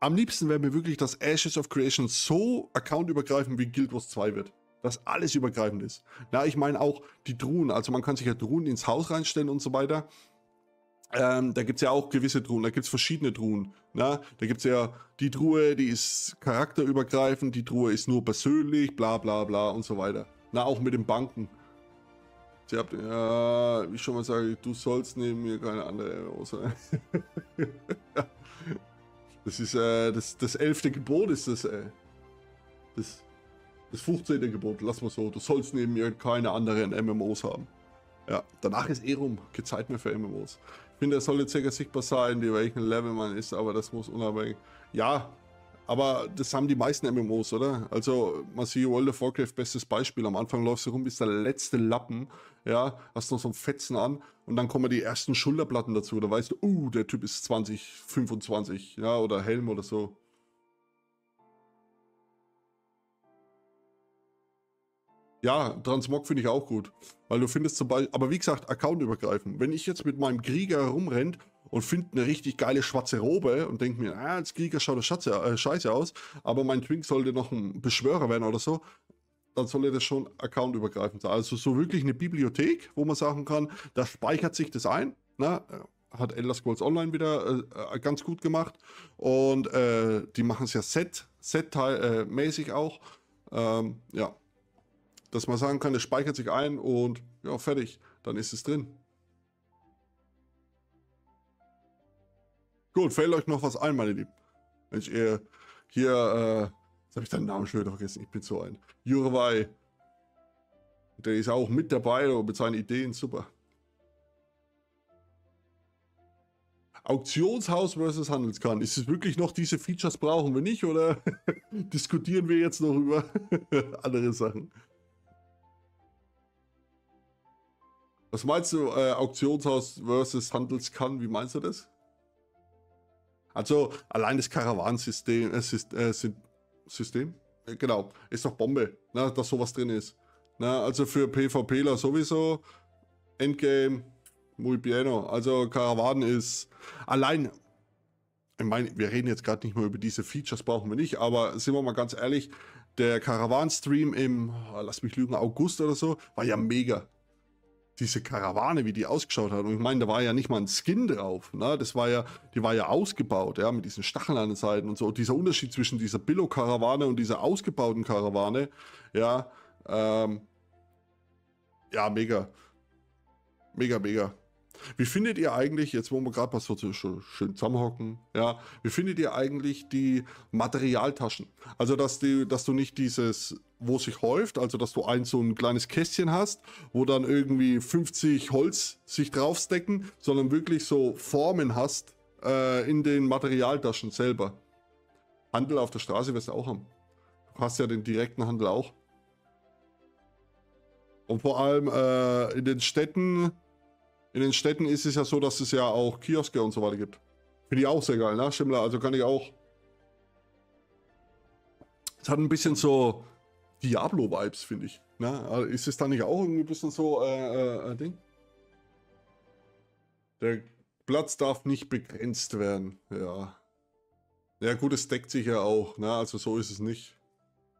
am liebsten wäre mir wirklich, dass Ashes of Creation so accountübergreifend wie Guild Wars zwei wird. Dass alles übergreifend ist. Na, ich meine auch die Truhen, also man kann sich ja Truhen ins Haus reinstellen und so weiter. Ähm, da gibt es ja auch gewisse Truhen, da gibt es verschiedene Truhen. Ne? Da gibt es ja die Truhe, die ist charakterübergreifend, die Truhe ist nur persönlich, bla bla bla und so weiter. Na, auch mit den Banken. Sie habt, ja, wie ich schon mal sage, du sollst neben mir keine andere außer. Ja. Das ist äh, das, das elfte Gebot, ist das, äh, das, das fünfzehnte Gebot, lass mal so. Du sollst neben mir keine anderen M M Os haben. Ja, danach ist eh rum, keine Zeit mehr für M M Os. Ich finde, es sollte circa sichtbar sein, über welchen Level man ist, aber das muss unabhängig. Ja, aber das haben die meisten M M Os, oder? Also, man sieht World of Warcraft, bestes Beispiel. Am Anfang läufst du rum, bist der letzte Lappen, ja, hast noch so einen Fetzen an und dann kommen die ersten Schulterplatten dazu. Da weißt du, uh, der Typ ist zwanzig, fünfundzwanzig, ja, oder Helm oder so. Ja, Transmog finde ich auch gut, weil du findest zum Beispiel, aber wie gesagt, accountübergreifend. Wenn ich jetzt mit meinem Krieger herumrenne und finde eine richtig geile schwarze Robe und denke mir, ah, als Krieger schaut das Schatze, äh, scheiße aus, aber mein Twink sollte noch ein Beschwörer werden oder so, dann sollte das schon accountübergreifend sein. Also so wirklich eine Bibliothek, wo man sagen kann, da speichert sich das ein, ne? Hat Elder Scrolls Online wieder äh, ganz gut gemacht und äh, die machen es ja Set, Set-mäßig äh, auch, ähm, ja. Dass man sagen kann, das speichert sich ein und ja, fertig, dann ist es drin. Gut, fällt euch noch was ein, meine Lieben? Wenn ich eher hier, äh, jetzt habe ich deinen Namen schon wieder vergessen, ich bin so ein Jurewei. Der ist auch mit dabei mit seinen Ideen, super. Auktionshaus versus Handelskarten. Ist es wirklich noch, diese Features brauchen wir nicht oder diskutieren wir jetzt noch über andere Sachen? Was meinst du, äh, Auktionshaus versus Handelskarten? Wie meinst du das? Also, allein das Karawansystem, äh, System, äh, genau, ist doch Bombe, ne, dass sowas drin ist. Ne, also für PvPler sowieso, Endgame, muy piano. Also, Karawanen ist allein, ich meine, wir reden jetzt gerade nicht mehr über diese Features, brauchen wir nicht, aber sind wir mal ganz ehrlich, der Karawan-Stream im, lass mich lügen, August oder so, war ja mega. Diese Karawane, wie die ausgeschaut hat. Und ich meine, da war ja nicht mal ein Skin drauf. Ne? Das war ja, die war ja ausgebaut, ja, mit diesen Stacheln an den Seiten und so. Und dieser Unterschied zwischen dieser Billo-Karawane und dieser ausgebauten Karawane, ja, ähm, ja, mega. Mega, mega. Wie findet ihr eigentlich, jetzt wo wir gerade mal so schön zusammenhocken, ja, wie findet ihr eigentlich die Materialtaschen? Also, dass, die, dass du nicht dieses, wo sich häuft, also dass du ein so ein kleines Kästchen hast, wo dann irgendwie fünfzig Holz sich draufstecken, sondern wirklich so Formen hast äh, in den Materialtaschen selber. Handel auf der Straße wirst du auch haben. Du hast ja den direkten Handel auch. Und vor allem äh, in den Städten... In den Städten ist es ja so, dass es ja auch Kioske und so weiter gibt. Finde ich auch sehr geil, ne, Schimmler? Also kann ich auch... Es hat ein bisschen so Diablo-Vibes, finde ich. Ne? Ist es dann nicht auch irgendwie ein bisschen so äh, äh, Ding? Der Platz darf nicht begrenzt werden, ja. Ja gut, es deckt sich ja auch, ne? Also so ist es nicht.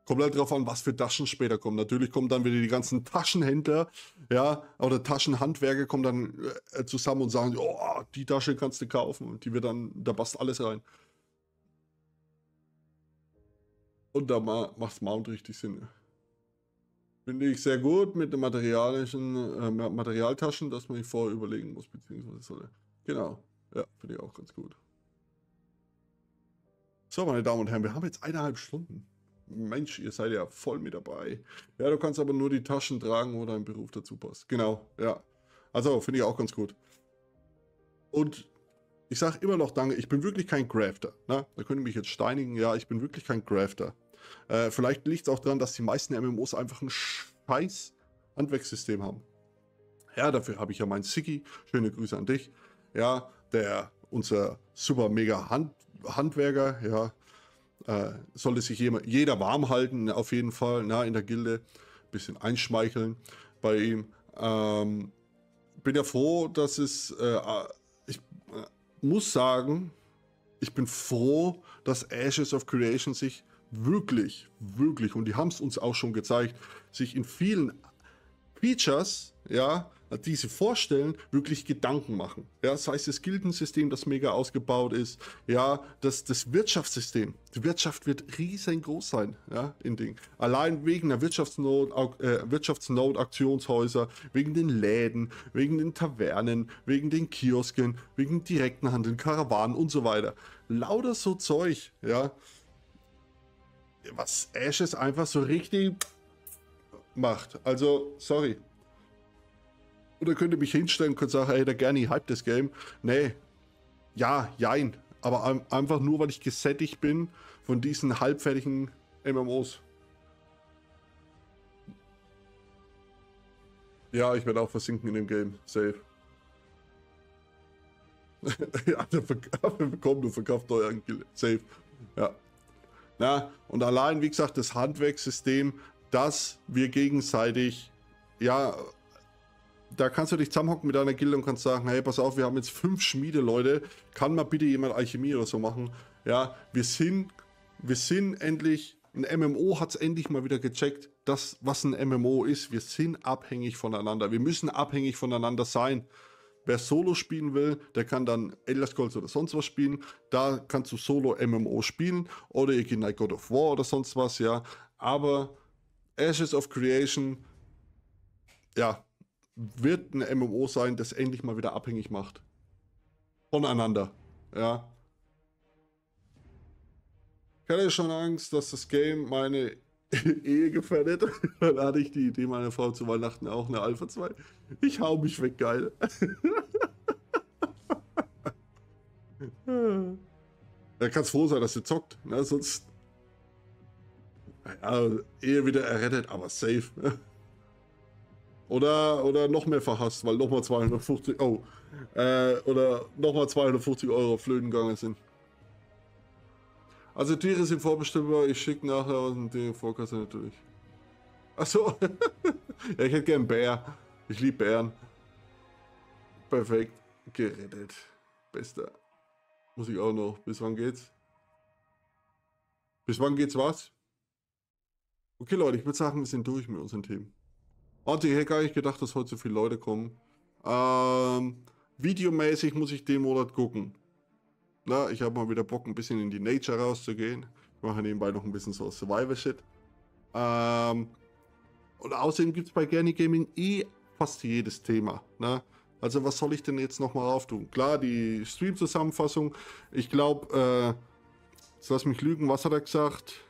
Kommt halt drauf an, was für Taschen später kommen. Natürlich kommen dann wieder die ganzen Taschenhändler, ja, oder Taschenhandwerker kommen dann äh, zusammen und sagen, oh, die Tasche kannst du kaufen und die wird dann, da passt alles rein. Und da macht's Mount richtig Sinn. Finde ich sehr gut mit den materialischen äh, Materialtaschen, dass man sich vorher überlegen muss, beziehungsweise soll. Genau, ja, finde ich auch ganz gut. So, meine Damen und Herren, wir haben jetzt eineinhalb Stunden. Mensch, ihr seid ja voll mit dabei. Ja, du kannst aber nur die Taschen tragen, wo dein Beruf dazu passt. Genau, ja. Also, finde ich auch ganz gut. Und ich sage immer noch danke, ich bin wirklich kein Crafter. Ne? Da könnt ihr mich jetzt steinigen. Ja, ich bin wirklich kein Crafter. Äh, vielleicht liegt es auch daran, dass die meisten M M Os einfach ein scheiß Handwerkssystem haben. Ja, dafür habe ich ja meinen Siki. Schöne Grüße an dich. Ja, der, unser super mega Hand, Handwerker, ja. Äh, sollte sich jeder, jeder warm halten, auf jeden Fall, na, in der Gilde. Ein bisschen einschmeicheln bei ihm. Ähm, bin ja froh, dass es, äh, ich äh, muss sagen, ich bin froh, dass Ashes of Creation sich wirklich, wirklich, und die haben es uns auch schon gezeigt, sich in vielen Features, ja, die sie vorstellen, wirklich Gedanken machen. Ja, das heißt, das Gildensystem, das mega ausgebaut ist, ja, das, das Wirtschaftssystem. Die Wirtschaft wird riesengroß sein, ja, in Ding. Allein wegen der Wirtschaftsnot, äh, Wirtschaftsnot, Aktionshäuser, wegen den Läden, wegen den Tavernen, wegen den Kiosken, wegen direkten Handel, Karawanen und so weiter. Lauter so Zeug, ja, was Ashes einfach so richtig macht. Also, sorry. Oder könnt ihr mich hinstellen und könnt sagen, hey, der Gerni hype das Game. Nee, ja, jein. Aber einfach nur, weil ich gesättigt bin von diesen halbfertigen M M Os. Ja, ich werde auch versinken in dem Game. Safe. Ja, komm, du verkauft euren Gil. Safe. Ja. Na, und allein, wie gesagt, das Handwerkssystem, dass wir gegenseitig, ja... Da kannst du dich zusammenhocken mit deiner Gilde und kannst sagen, hey, pass auf, wir haben jetzt fünf Schmiede, Leute. Kann mal bitte jemand Alchemie oder so machen? Ja, wir sind, wir sind endlich, ein M M O hat es endlich mal wieder gecheckt, das, was ein M M O ist. Wir sind abhängig voneinander. Wir müssen abhängig voneinander sein. Wer Solo spielen will, der kann dann Elder Scrolls oder sonst was spielen. Da kannst du Solo-M M O spielen. Oder ihr geht nach God of War oder sonst was, ja. Aber Ashes of Creation, ja, wird ein M M O sein, das endlich mal wieder abhängig macht. Voneinander. Ja. Ich hatte schon Angst, dass das Game meine Ehe gefährdet. Dann hatte ich die Idee, meiner Frau zu Weihnachten auch eine Alpha zwei. Ich hau mich weg, geil. Da kannst froh sein, dass sie zockt. Ne? Sonst... Ja, Ehe wieder errettet, aber safe. Ne? Oder, oder noch mehr verhasst, weil nochmal zweihundertfünfzig, oh, äh, oder nochmal zweihundertfünfzig Euro flöten gegangen sind. Also Tiere sind vorbestimmbar, ich schicke nachher aus dem Ding Vorkasse natürlich. Achso, ja, ich hätte gern Bär, ich liebe Bären. Perfekt, gerettet, bester. Muss ich auch noch, bis wann geht's? Bis wann geht's was? Okay Leute, ich würde sagen, wir sind durch mit unserem Team. Und ich hätte gar nicht gedacht, dass heute so viele Leute kommen. Ähm, videomäßig muss ich den Monat gucken. Na, ich habe mal wieder Bock, ein bisschen in die Nature rauszugehen. Ich mache nebenbei noch ein bisschen so Survival-Shit. Ähm, und außerdem gibt es bei Gerni Gaming eh fast jedes Thema. Na? Also was soll ich denn jetzt nochmal auftun? Klar, die Stream-Zusammenfassung. Ich glaube, äh, jetzt lass mich lügen, was hat er gesagt?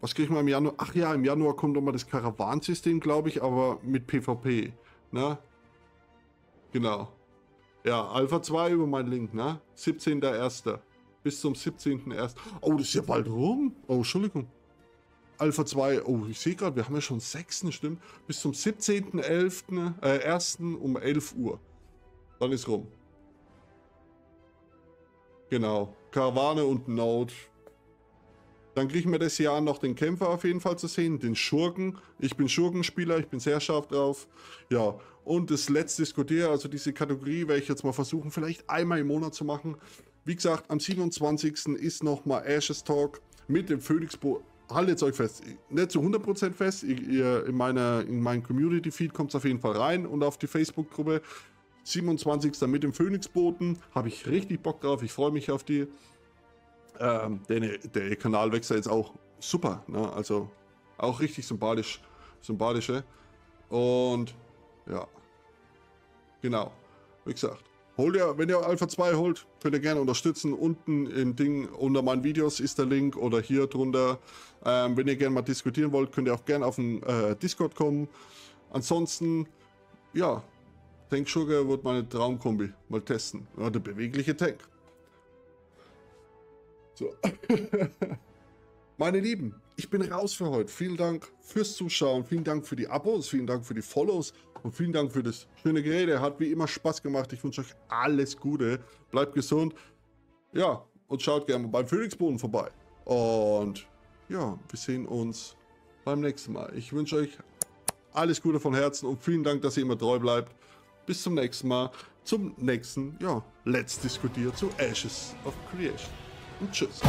Was kriege ich mal im Januar? Ach ja, im Januar kommt nochmal das Karawansystem, glaube ich, aber mit PvP. Ne? Genau. Ja, Alpha zwei über meinen Link, ne? siebzehnter erster Bis zum siebzehnten ersten Oh, das ist ja bald rum. Oh, Entschuldigung. Alpha zwei, oh, ich sehe gerade, wir haben ja schon sechsten Stimmt. Bis zum siebzehnten elften Äh, ersten um elf Uhr. Dann ist rum. Genau. Karawane und Node. Dann kriegen wir das Jahr noch den Kämpfer auf jeden Fall zu sehen, den Schurken. Ich bin Schurkenspieler, ich bin sehr scharf drauf. Ja, und das Let's Diskutier, also diese Kategorie werde ich jetzt mal versuchen, vielleicht einmal im Monat zu machen. Wie gesagt, am siebenundzwanzigsten ist nochmal Ashes Talk mit dem Phoenixboten. Haltet euch fest, nicht zu hundert Prozent fest, ihr, in meiner, in meinen Community-Feed kommt es auf jeden Fall rein und auf die Facebook-Gruppe. siebenundzwanzigsten mit dem Phoenixboten, habe ich richtig Bock drauf, ich freue mich auf die. Ähm, der, der Kanalwechsel ist auch super, ne? Also auch richtig sympathisch, sympathische und ja, genau, wie gesagt, Holt ihr, wenn ihr Alpha zwei holt, könnt ihr gerne unterstützen. Unten im Ding unter meinen Videos ist der Link oder hier drunter. Ähm, wenn ihr gerne mal diskutieren wollt, könnt ihr auch gerne auf den äh, Discord kommen. Ansonsten, ja, Tank Sugar wird meine Traumkombi mal testen. Ja, der bewegliche Tank. So. Meine Lieben, ich bin raus für heute. Vielen Dank fürs Zuschauen, vielen Dank für die Abos, vielen Dank für die Follows und vielen Dank für das schöne Gerede. Hat wie immer Spaß gemacht. Ich wünsche euch alles Gute. Bleibt gesund. Ja, und schaut gerne beim Phoenixboten vorbei. Und ja, wir sehen uns beim nächsten Mal. Ich wünsche euch alles Gute von Herzen und vielen Dank, dass ihr immer treu bleibt. Bis zum nächsten Mal. Zum nächsten, ja, Let's Diskutier zu Ashes of Creation. Und tschüss.